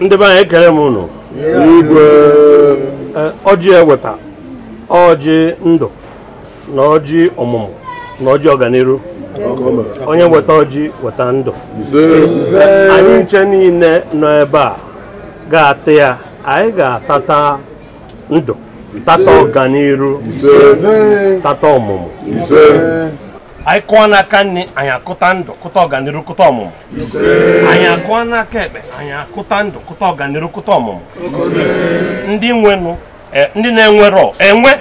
Ndeba Ekeremuno, Oji Eweta, Oji Ndo, Oji Omumu, Oji Oganiru, Onye Weta Oji Weta Ndo. Anyị nche niile nọ ebe a ga-ata ya, anyị ga-atata Ndo, tata Oganiru, tata Omumu. I kwana kani anyakutando kuto ganiru kuto mum. Anyakwana kebe anyakutando kuto ganiru kuto mum. Ndi mwenu ndi nenwero enwe.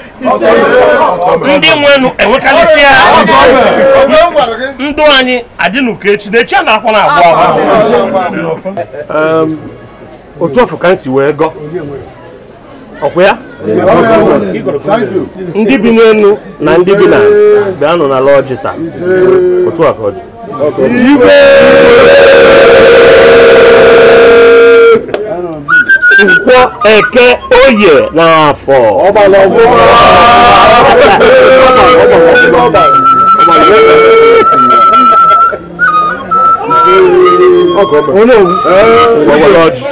Ndi mwenu enwe kalisia. Ndo ani adinuke chineche na akwana agwa. Otufu kansi wego. Okwea? Thank you. Ndi binenu na ndi bina be anu na lodge ta. Otu akod. Ibe. Nko eke oye na afọ. Oba lowo. Oba lodge.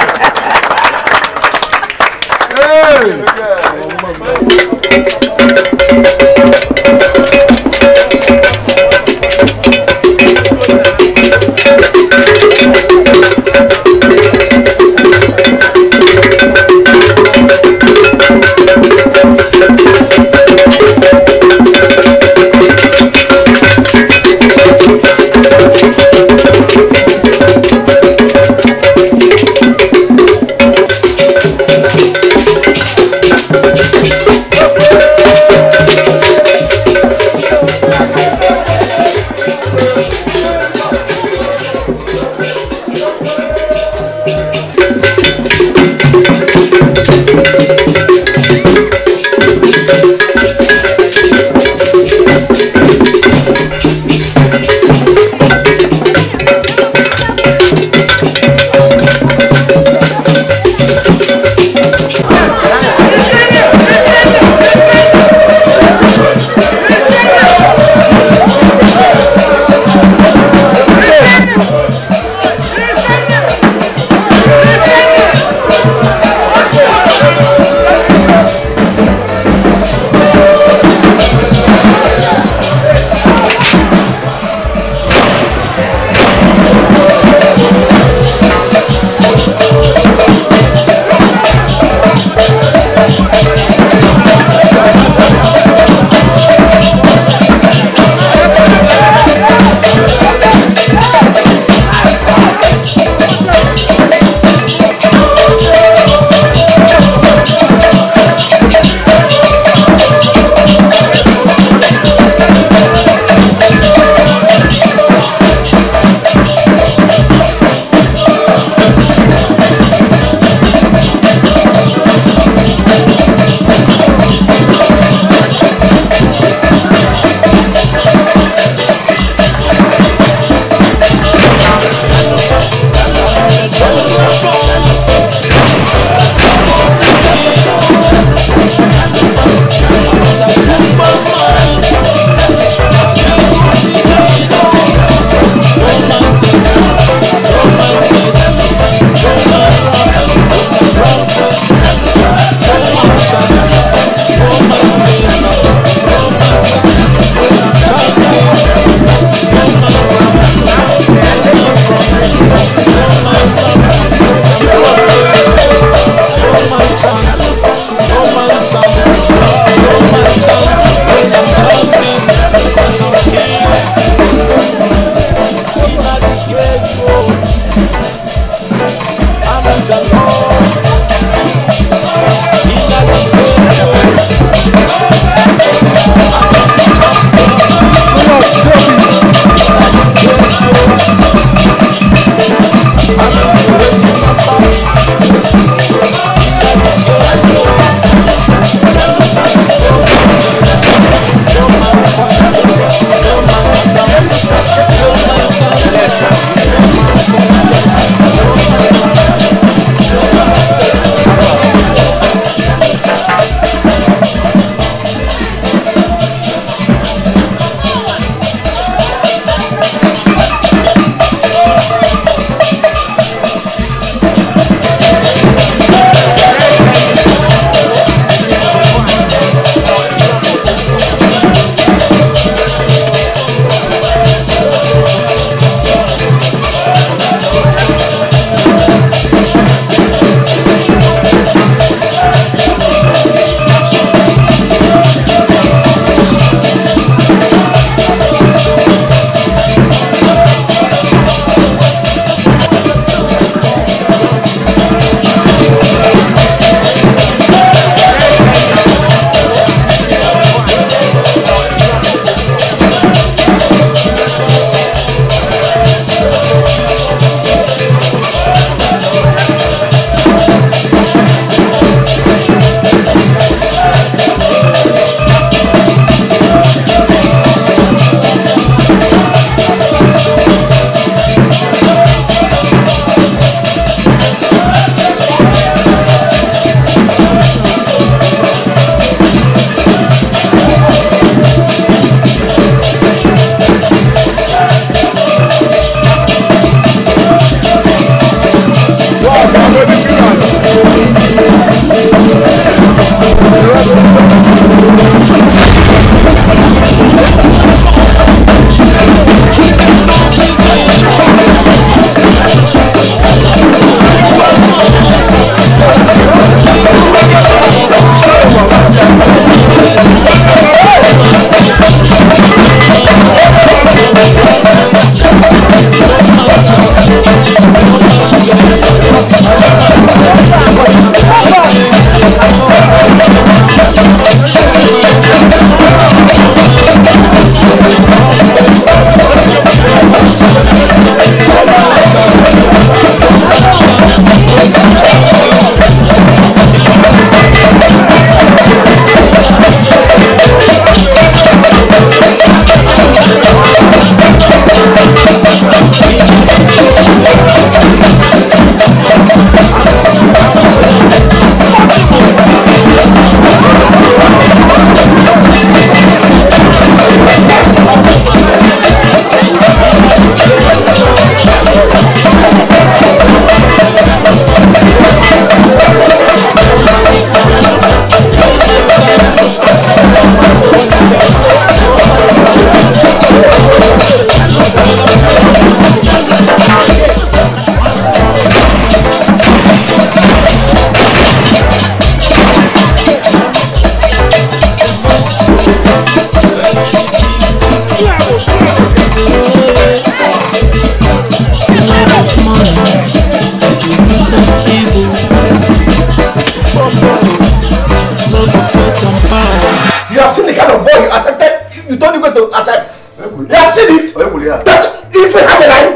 They have seen it. But if we have a line,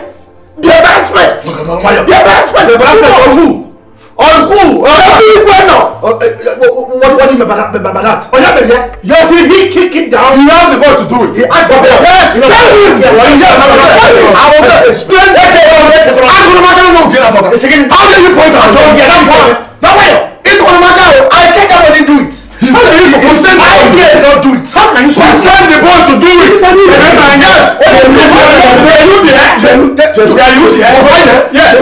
the embarrassment. The embarrassment. The embarrassment on who? On who? What do you mean by that? Yes, if he kick it down, he has the God to do it. He asked for help. Yes, how do you point out? Don't worry. I said I wouldn't do it. He said I cannot do it. How can you say? I sent the boy to do it. Yes. Were you there? Was I there?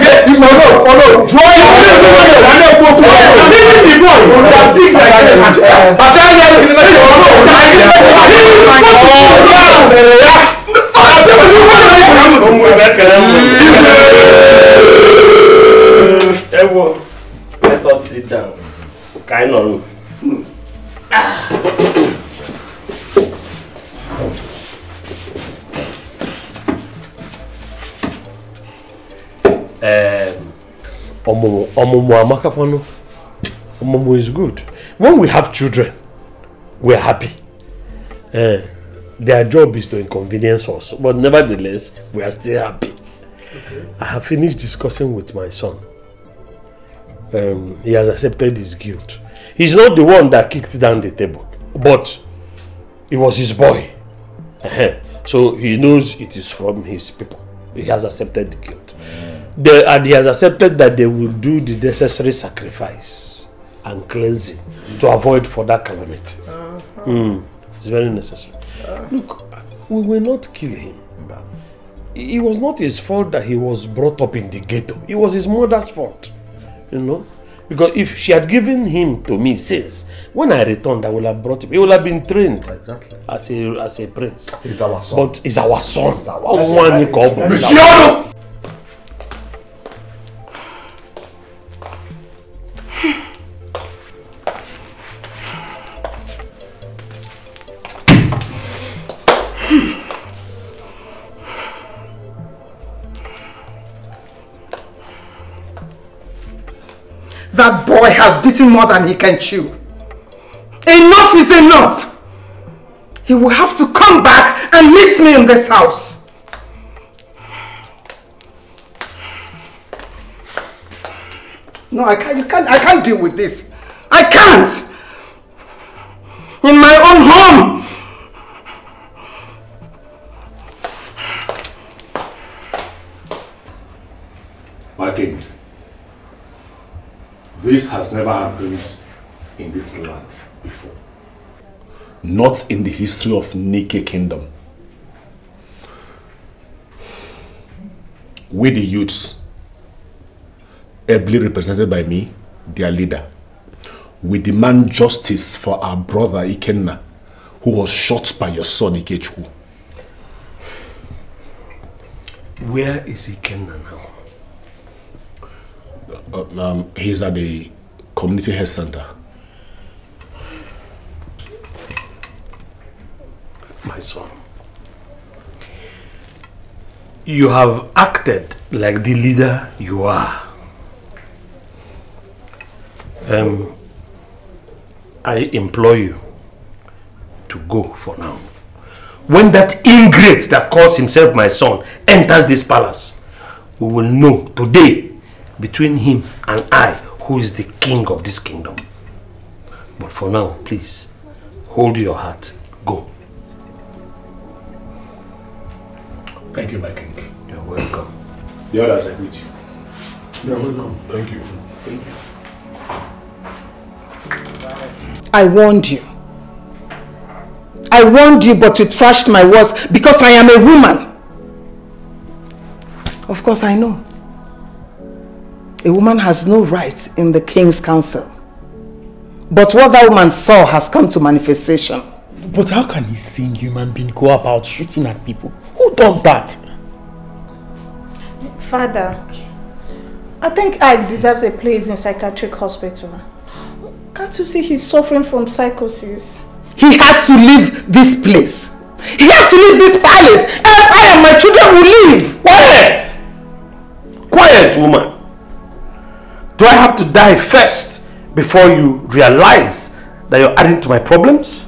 Yes. You said no. Oh no. Drawing. I'm leaving the boy. I Let us sit down. Kind on. Omomo is good. When we have children, we are happy. Their job is to inconvenience us, but nevertheless, we are still happy. Okay. I have finished discussing with my son. He has accepted his guilt. He's not the one that kicked down the table, but it was his boy. So he knows it is from his people. He has accepted the guilt. And he has accepted that they will do the necessary sacrifice and cleansing to avoid further calamity. It's very necessary. Look, we will not kill him. It was not his fault that he was brought up in the ghetto. It was his mother's fault. You know, because if she had given him to me since, when I returned, I would have brought him. He would have been trained as a prince. He's our son. But he's our son. He's our son. That boy has beaten more than he can chew. Enough is enough. He will have to come back and meet me in this house. No, I can't deal with this. I can't. In my own home. My king. This has never happened in this land before. Not in the history of Nikkei Kingdom. We the youths, ably represented by me, their leader, we demand justice for our brother Ikenna, who was shot by your son Ikechukwu. Where is Ikenna now? He's at the community health center. My son, you have acted like the leader you are. I implore you to go for now. When that ingrate that calls himself my son enters this palace, we will know today between him and I, who is the king of this kingdom. But for now, please, hold your heart. Go. Thank you, my king. You're welcome. The others are with you. You're welcome. Thank you. Thank you. I warned you. I warned you, but you trashed my words because I am a woman. Of course, I know. A woman has no right in the king's council. But what that woman saw has come to manifestation. But how can a sane human being go about shooting at people? Who does that? Father, I think Ike deserves a place in psychiatric hospital. Can't you see he's suffering from psychosis? He has to leave this place. He has to leave this palace. Else I and my children will leave. Quiet! Quiet, woman. Do I have to die first before you realize that you're adding to my problems?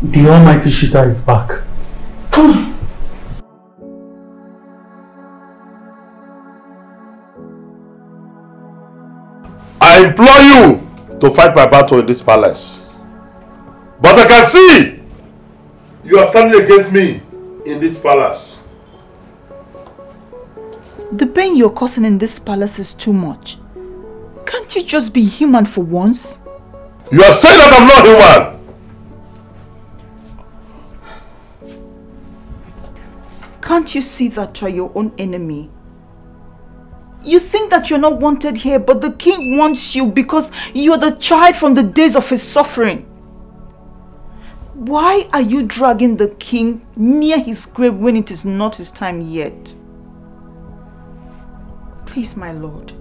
The almighty Shita is back. Come on. I implore you to fight my battle in this palace. But I can see you are standing against me in this palace. The pain you're causing in this palace is too much. Can't you just be human for once? You are saying that I'm not human! Can't you see that you're your own enemy? You think that you're not wanted here, but the king wants you because you're the child from the days of his suffering. Why are you dragging the king near his grave when it is not his time yet? Please, my lord,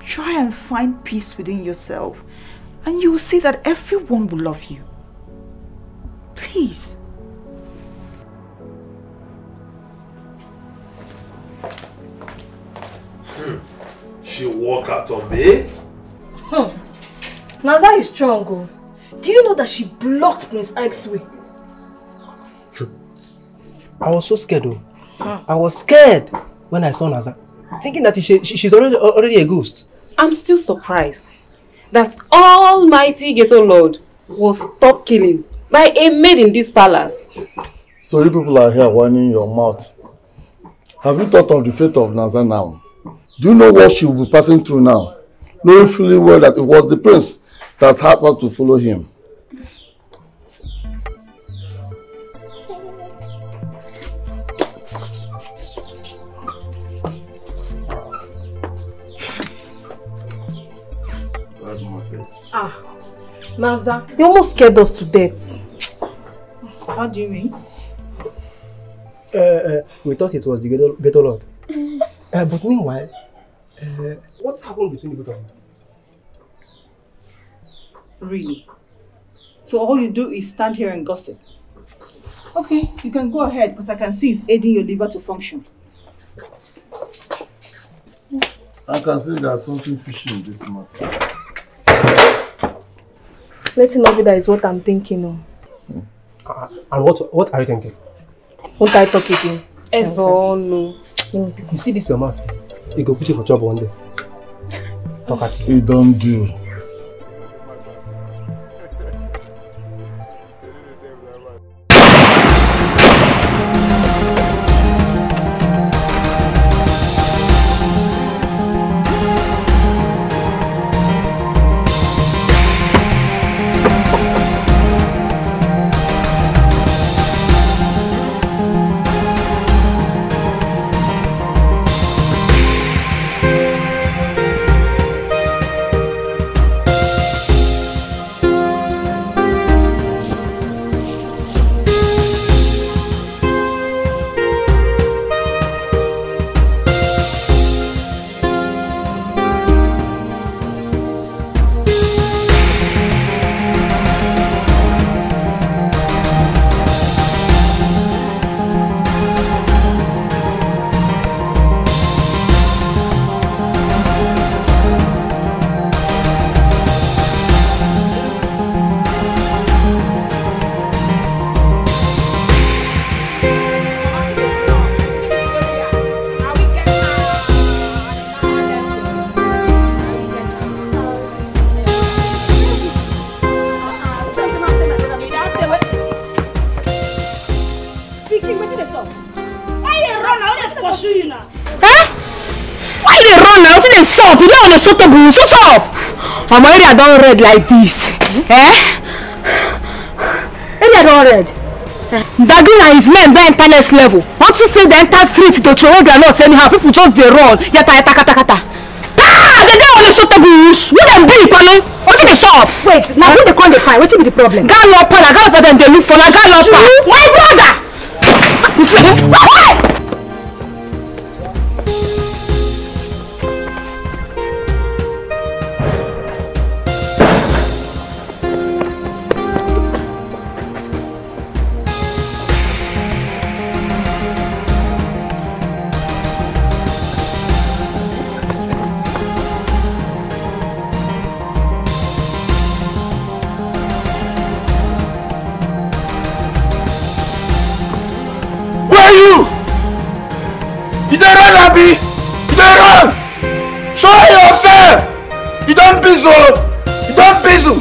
try and find peace within yourself, and you will see that everyone will love you. Please. She'll walk out of me? Nazan is strong, girl. Do you know that she blocked Prince Ike's way? I was so scared, though. I was scared when I saw Nazan, thinking that she's already a ghost. I'm still surprised that almighty ghetto lord was stopped killing by a maid in this palace. So you people are here whining your mouth. Have you thought of the fate of Nazan now? Do you know what she will be passing through now? Knowing fully well that it was the prince that asked us to follow him. Ah, Nazan, you almost scared us to death. How do you mean? We thought it was the ghetto lord. But meanwhile, what's happened between the both of them? Really? So all you do is stand here and gossip? Okay, you can go ahead, because I can see it's aiding your liver to function. I can see there's something fishy in this matter. Let him know that is what I'm thinking of. And what are you thinking? Won't I talk again? Yes, oh no. You see this your mouth? You go put you for trouble one day. Talk at you. You don't do. I'm already done red like this. Eh? Already done red. Dadun and his men don't enter next level. Want to say the entire street to throw granite anyhow? People just they run. Yata yata kata kata. Ah! They don't want to stop the bush. What them big one? What did they shop? Wait. Now when they come they find. What will be the problem? Galloper, galloper. Then they look for la galloper. My brother. Hey, Rabbi! They run! Show yourself! You don't bizzle! You don't bizzle!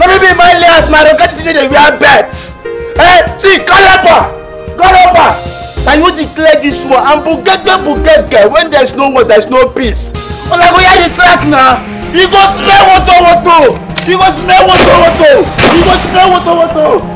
Let me be my last man, I can't today we are bets! Hey, see, Galloper! Galloper! Can you declare this war? And Bugegge, when there's no war, there's no peace. Well, I go hear the track now! You go smell water! You go smell water! You go smell water!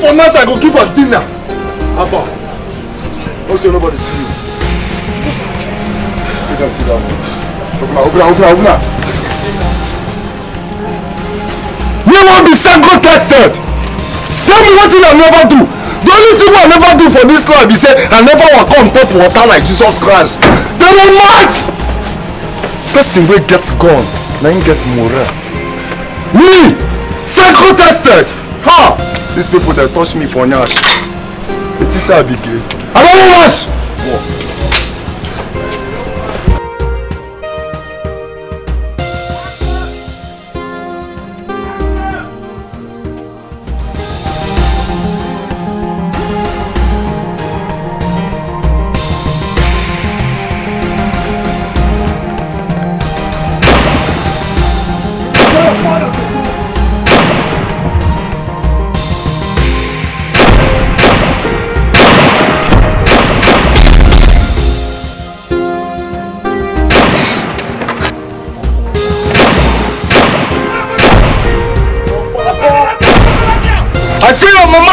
For night, I go give her dinner. Alpha, also nobody see you. You can see that. Obinna. We won't be sago tested. Tell me one thing I never do. The only thing I never do for this club is say I never walk on top water like Jesus Christ. They were mad. Person will get gone, then get moral. Me, sago tested. Ha. Huh? These people that touch me for now, it is a big game. I don't rush!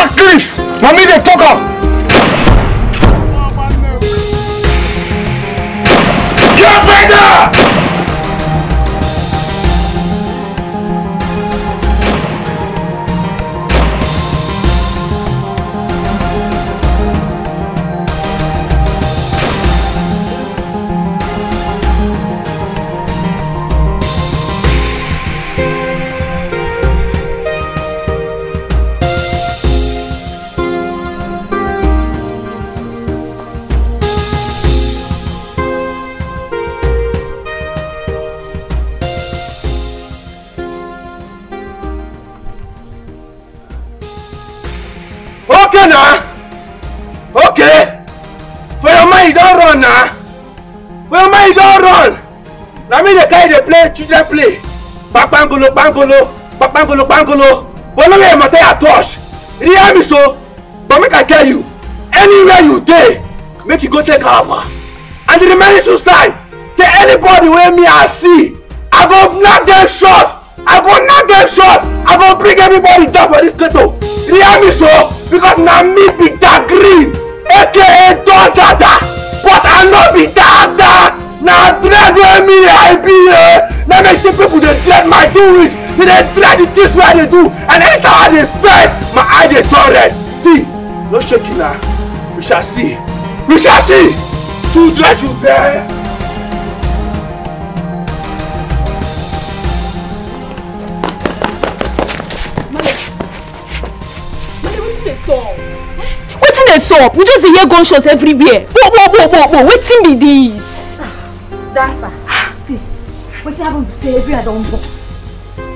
I mean they talk out. Get better! Children play. Bangolo, bangolo, bangolo, bangolo. But no way matter your touch. You hear me so? But make I tell you, anywhere you dey, make you go take cover. And the remaining suicide, say anybody wey me I see, I go knock them short. I go knock them short. I go bring everybody down for this ghetto. You hear me so? Because na me be that green, aka Don Dada. But I no be Dada. Now dread me, I be here. Now make sure people they dread my doings. They dread it this way they do. And anytime I they face, my eyes they turn red. See, no shaking now. We shall see. We shall see. Children, you bear. Mother, what's the song? What's in the song? We just hear gunshots everywhere. Whoa. What's in this? Dancer. See, what I want to say, everywhere I don't box.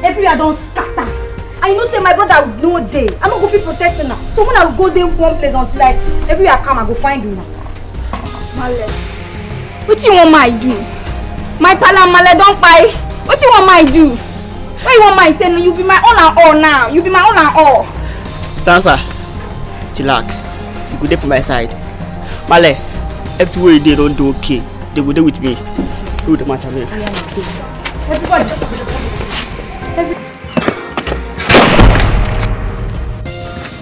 Everywhere I don't scatter. And you know, say my brother would know day. I'm not going to be protected now. So when I will go there one place until like everywhere I come, I go find you now. Male. What you want my do? My pala Male don't buy. What you want my do? What you want my say? No, you be my all and all now. You be my all and all. Dancer, chillax. You go there for my side. Male, everywhere they don't do okay. They go there with me. Do the match, man. Everybody.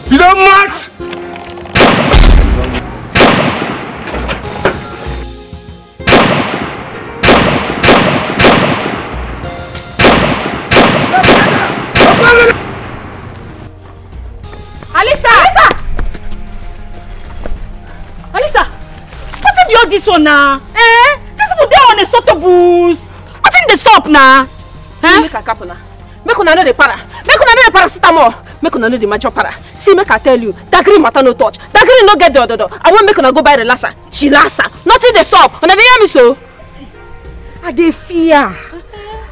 You don't match. Alisa. so now? Eh? These people there on a sort of booze. What in the shop now? See, make a cap now. Make una know the para. Make una know the paracetamol. Make una know the major para. See, make I tell you, that green matter no touch. That green no get the other door. I won't make una go buy relasa. Chilasa. Not in the shop. Una dey hear me so? See, I dey fear.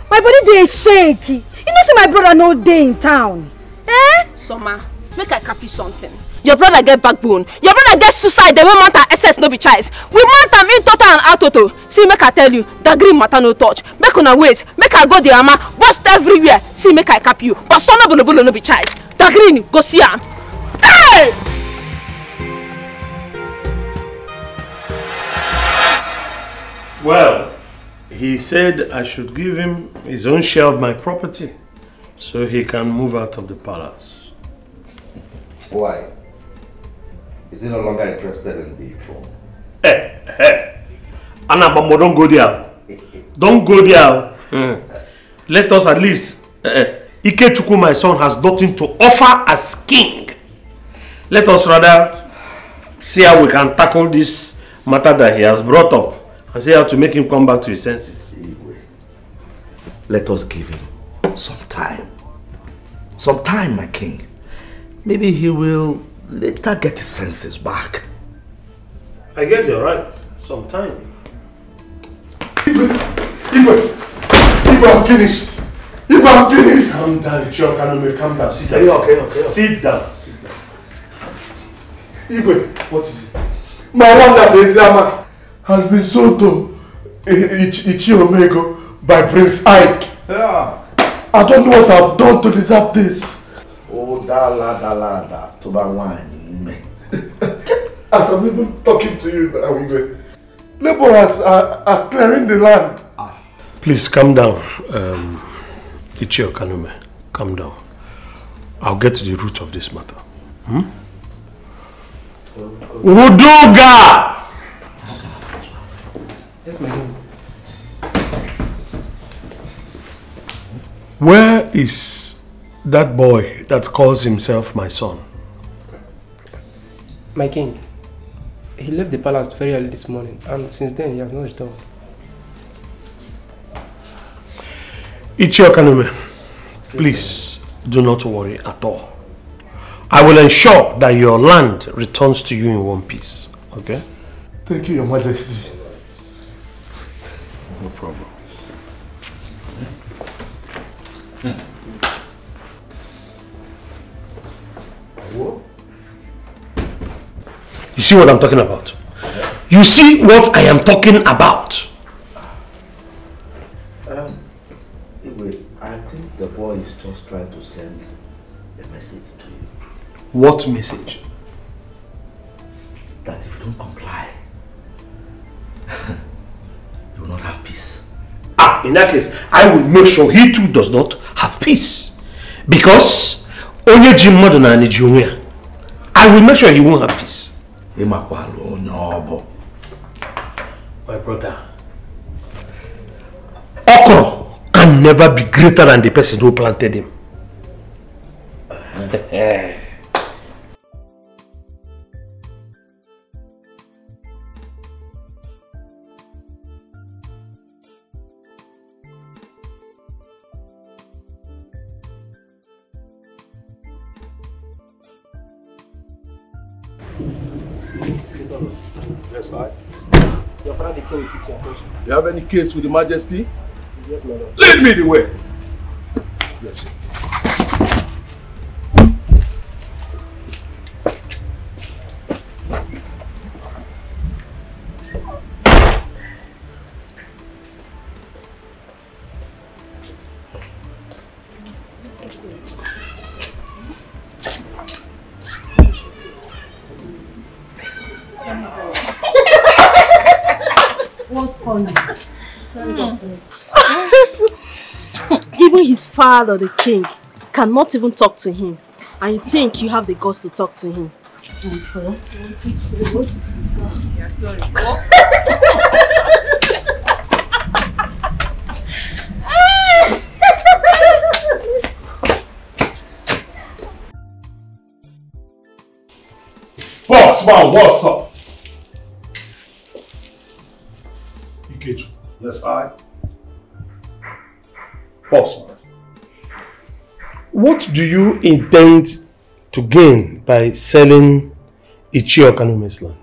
My body dey shake. You know, see my brother no day in town. Eh? Soma, make I cap you something. Your brother get backbone. Your brother get suicide. They won't mount our SS no be choice. We mount them in total and out total. See, make I tell you, that green matter no touch. Make una wait. Make I go the ama. Bust everywhere. See, make I cap you. But so no bolo no be choice. That green go see am. Hey! Well, he said I should give him his own share of my property, so he can move out of the palace. Why? Is he no longer interested in the throne? Hey, hey! Anna Bambo, don't go there. Don't go there. Let us at least... Ikechukwu, my son, has nothing to offer as king. Let us rather see how we can tackle this matter that he has brought up and see how to make him come back to his senses. Let us give him some time. Some time, my king. Maybe he will... later get his senses back. I guess you're right. Sometime. Igwe, I'm finished. Calm down, Ichie Okanume. Calm down. Sit down. Okay. Sit down. Igwe. What is it? My wonder Ezama has been sold to Ichie Omego by Prince Ike. Yeah. I don't know what I've done to deserve this. Oh, da la, to that wine. As I'm even talking to you, I will go. Laborers are clearing the land. Please, calm down, Ichie Okanume. Calm down. I'll get to the root of this matter. Uduga! Yes, my name. Where is that boy that calls himself my son? My king, he left the palace very early this morning, and since then he has not returned. Ichie Okanume, please do not worry at all. I will ensure that your land returns to you in one piece, okay? Thank you, Your Majesty. No problem. You see what I'm talking about? You see what I am talking about? I think the boy is just trying to send a message to you. What message? That if you don't comply, you will not have peace. In that case, I will make sure he too does not have peace. Because I will make sure he won't have peace. My brother, Okoro can never be greater than the person who planted him. Yes, sir. Your father declares it's your question. Do you have any case with the Majesty? Yes, my lord. Lead me the way. Yes, sir. Even his father, the king, cannot even talk to him. And you think you have the guts to talk to him. I'm sorry. Yeah, sorry. Boss man, what's up? Yes, I. Pause. What do you intend to gain by selling Ichie Okanume's land?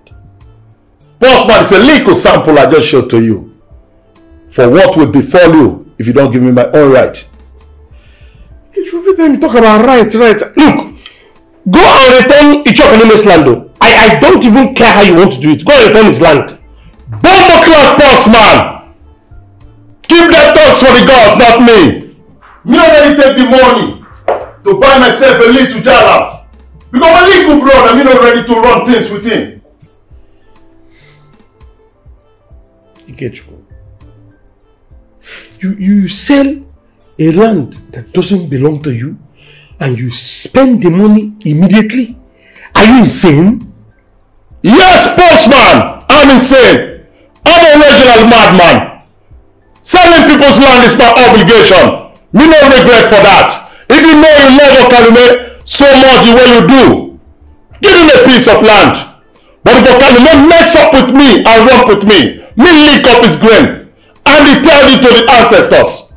Bossman, it's a legal sample I just showed to you. For what will befall you if you don't give me my own right? Every time you talk about right. Look, go and return Ichie Okanume's land. I don't even care how you want to do it. Go and return his land. Bumbleclad Bossman! Keep that talks for the gods, not me. Me already take the money to buy myself a little jalaf. Because my little brother, I'm not ready to run things with him. Ikechukwu, you sell a land that doesn't belong to you and you spend the money immediately? Are you insane? Yes, sportsman! I'm insane! I'm a regional madman! Selling people's land is my obligation. Me no regret for that. If you know you love Okanume so much the way you do, give him a piece of land. But if Okanume mess up with me and romp with me lick up his grain and return it to the ancestors.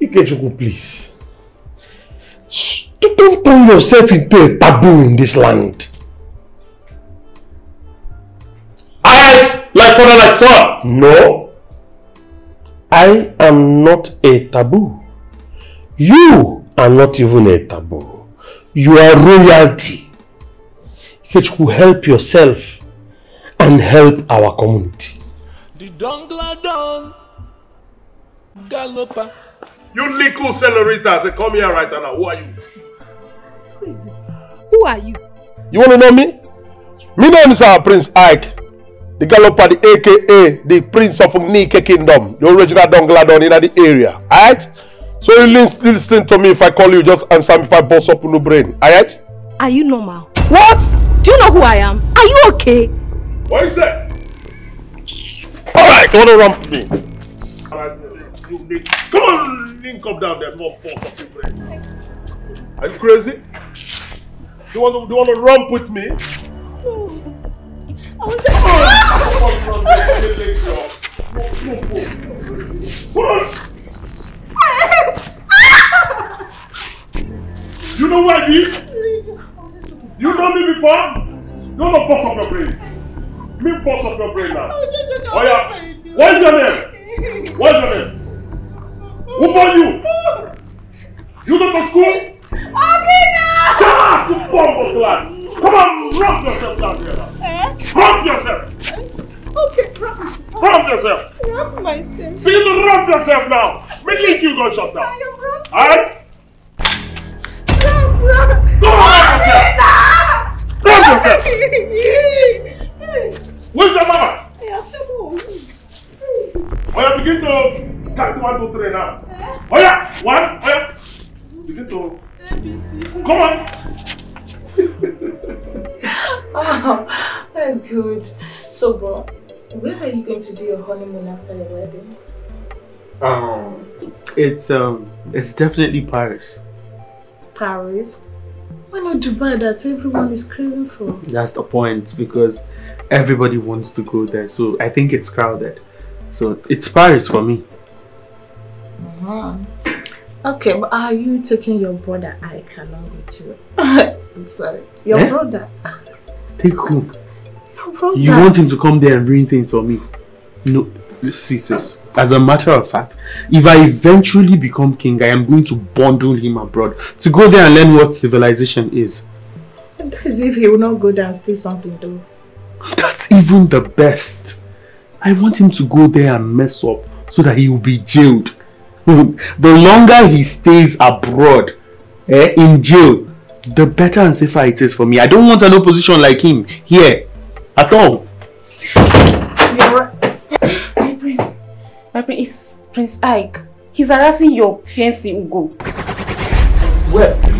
Ikechukwu, please. Don't turn yourself into a taboo in this land. Alright, like father, like son. No. I am not a taboo. You are not even a taboo. You are royalty. Ikechukwu, help yourself and help our community. The Dongladon Galloper. You little senorita, say come here right now. Who are you? Who is this? Who are you? You want to know me? My name is Prince Ike. The Galloper, the AKA, the Prince of Nike Kingdom, the original Don Gladon in the area. Alright? So you listen to me. If I call you, just answer me if I boss up in your brain. Alright? Are you normal? What? Do you know who I am? Are you okay? What is that? Alright, don't run for me. Come on, link up down there, more boss up your brain. Are you crazy? Do you want to romp with me? You know what I mean? You know me before? You don't boss up your brain. Me boss up your brain now. Oh yeah. What's your name? Who born you? You go to school? Obinna! Shut up, you bumbleclad! Come on, rub yourself down here now. Rub yourself. Okay, rub yourself. Rub myself. Begin to rub yourself now. Me link you go shut down. Alright? Rub. Go rub yourself. Rub yourself. Where's your mama? Oya, begin to count 1, 2, 3 now. Oya, 1, oya. Begin to. Come on. Oh, that's good. So, bro, where are you going to do your honeymoon after your wedding? It's definitely Paris. Paris? Why not Dubai that everyone is craving for? That's the point, because everybody wants to go there, so I think it's crowded. So it's Paris for me. Okay, but are you taking your brother Ike along with you? I'm sorry. Your brother. Take who? Your brother. You want him to come there and ruin things for me? No, sis. As a matter of fact, if I eventually become king, I am going to bundle him abroad to go there and learn what civilization is. As if he will not go there and steal something, though. That's even the best. I want him to go there and mess up so that he will be jailed. The longer he stays abroad, in jail, the better and safer it is for me. I don't want an opposition like him here at all. You're right. My prince, Prince Ike. He's harassing your fiancé Ugo. Well,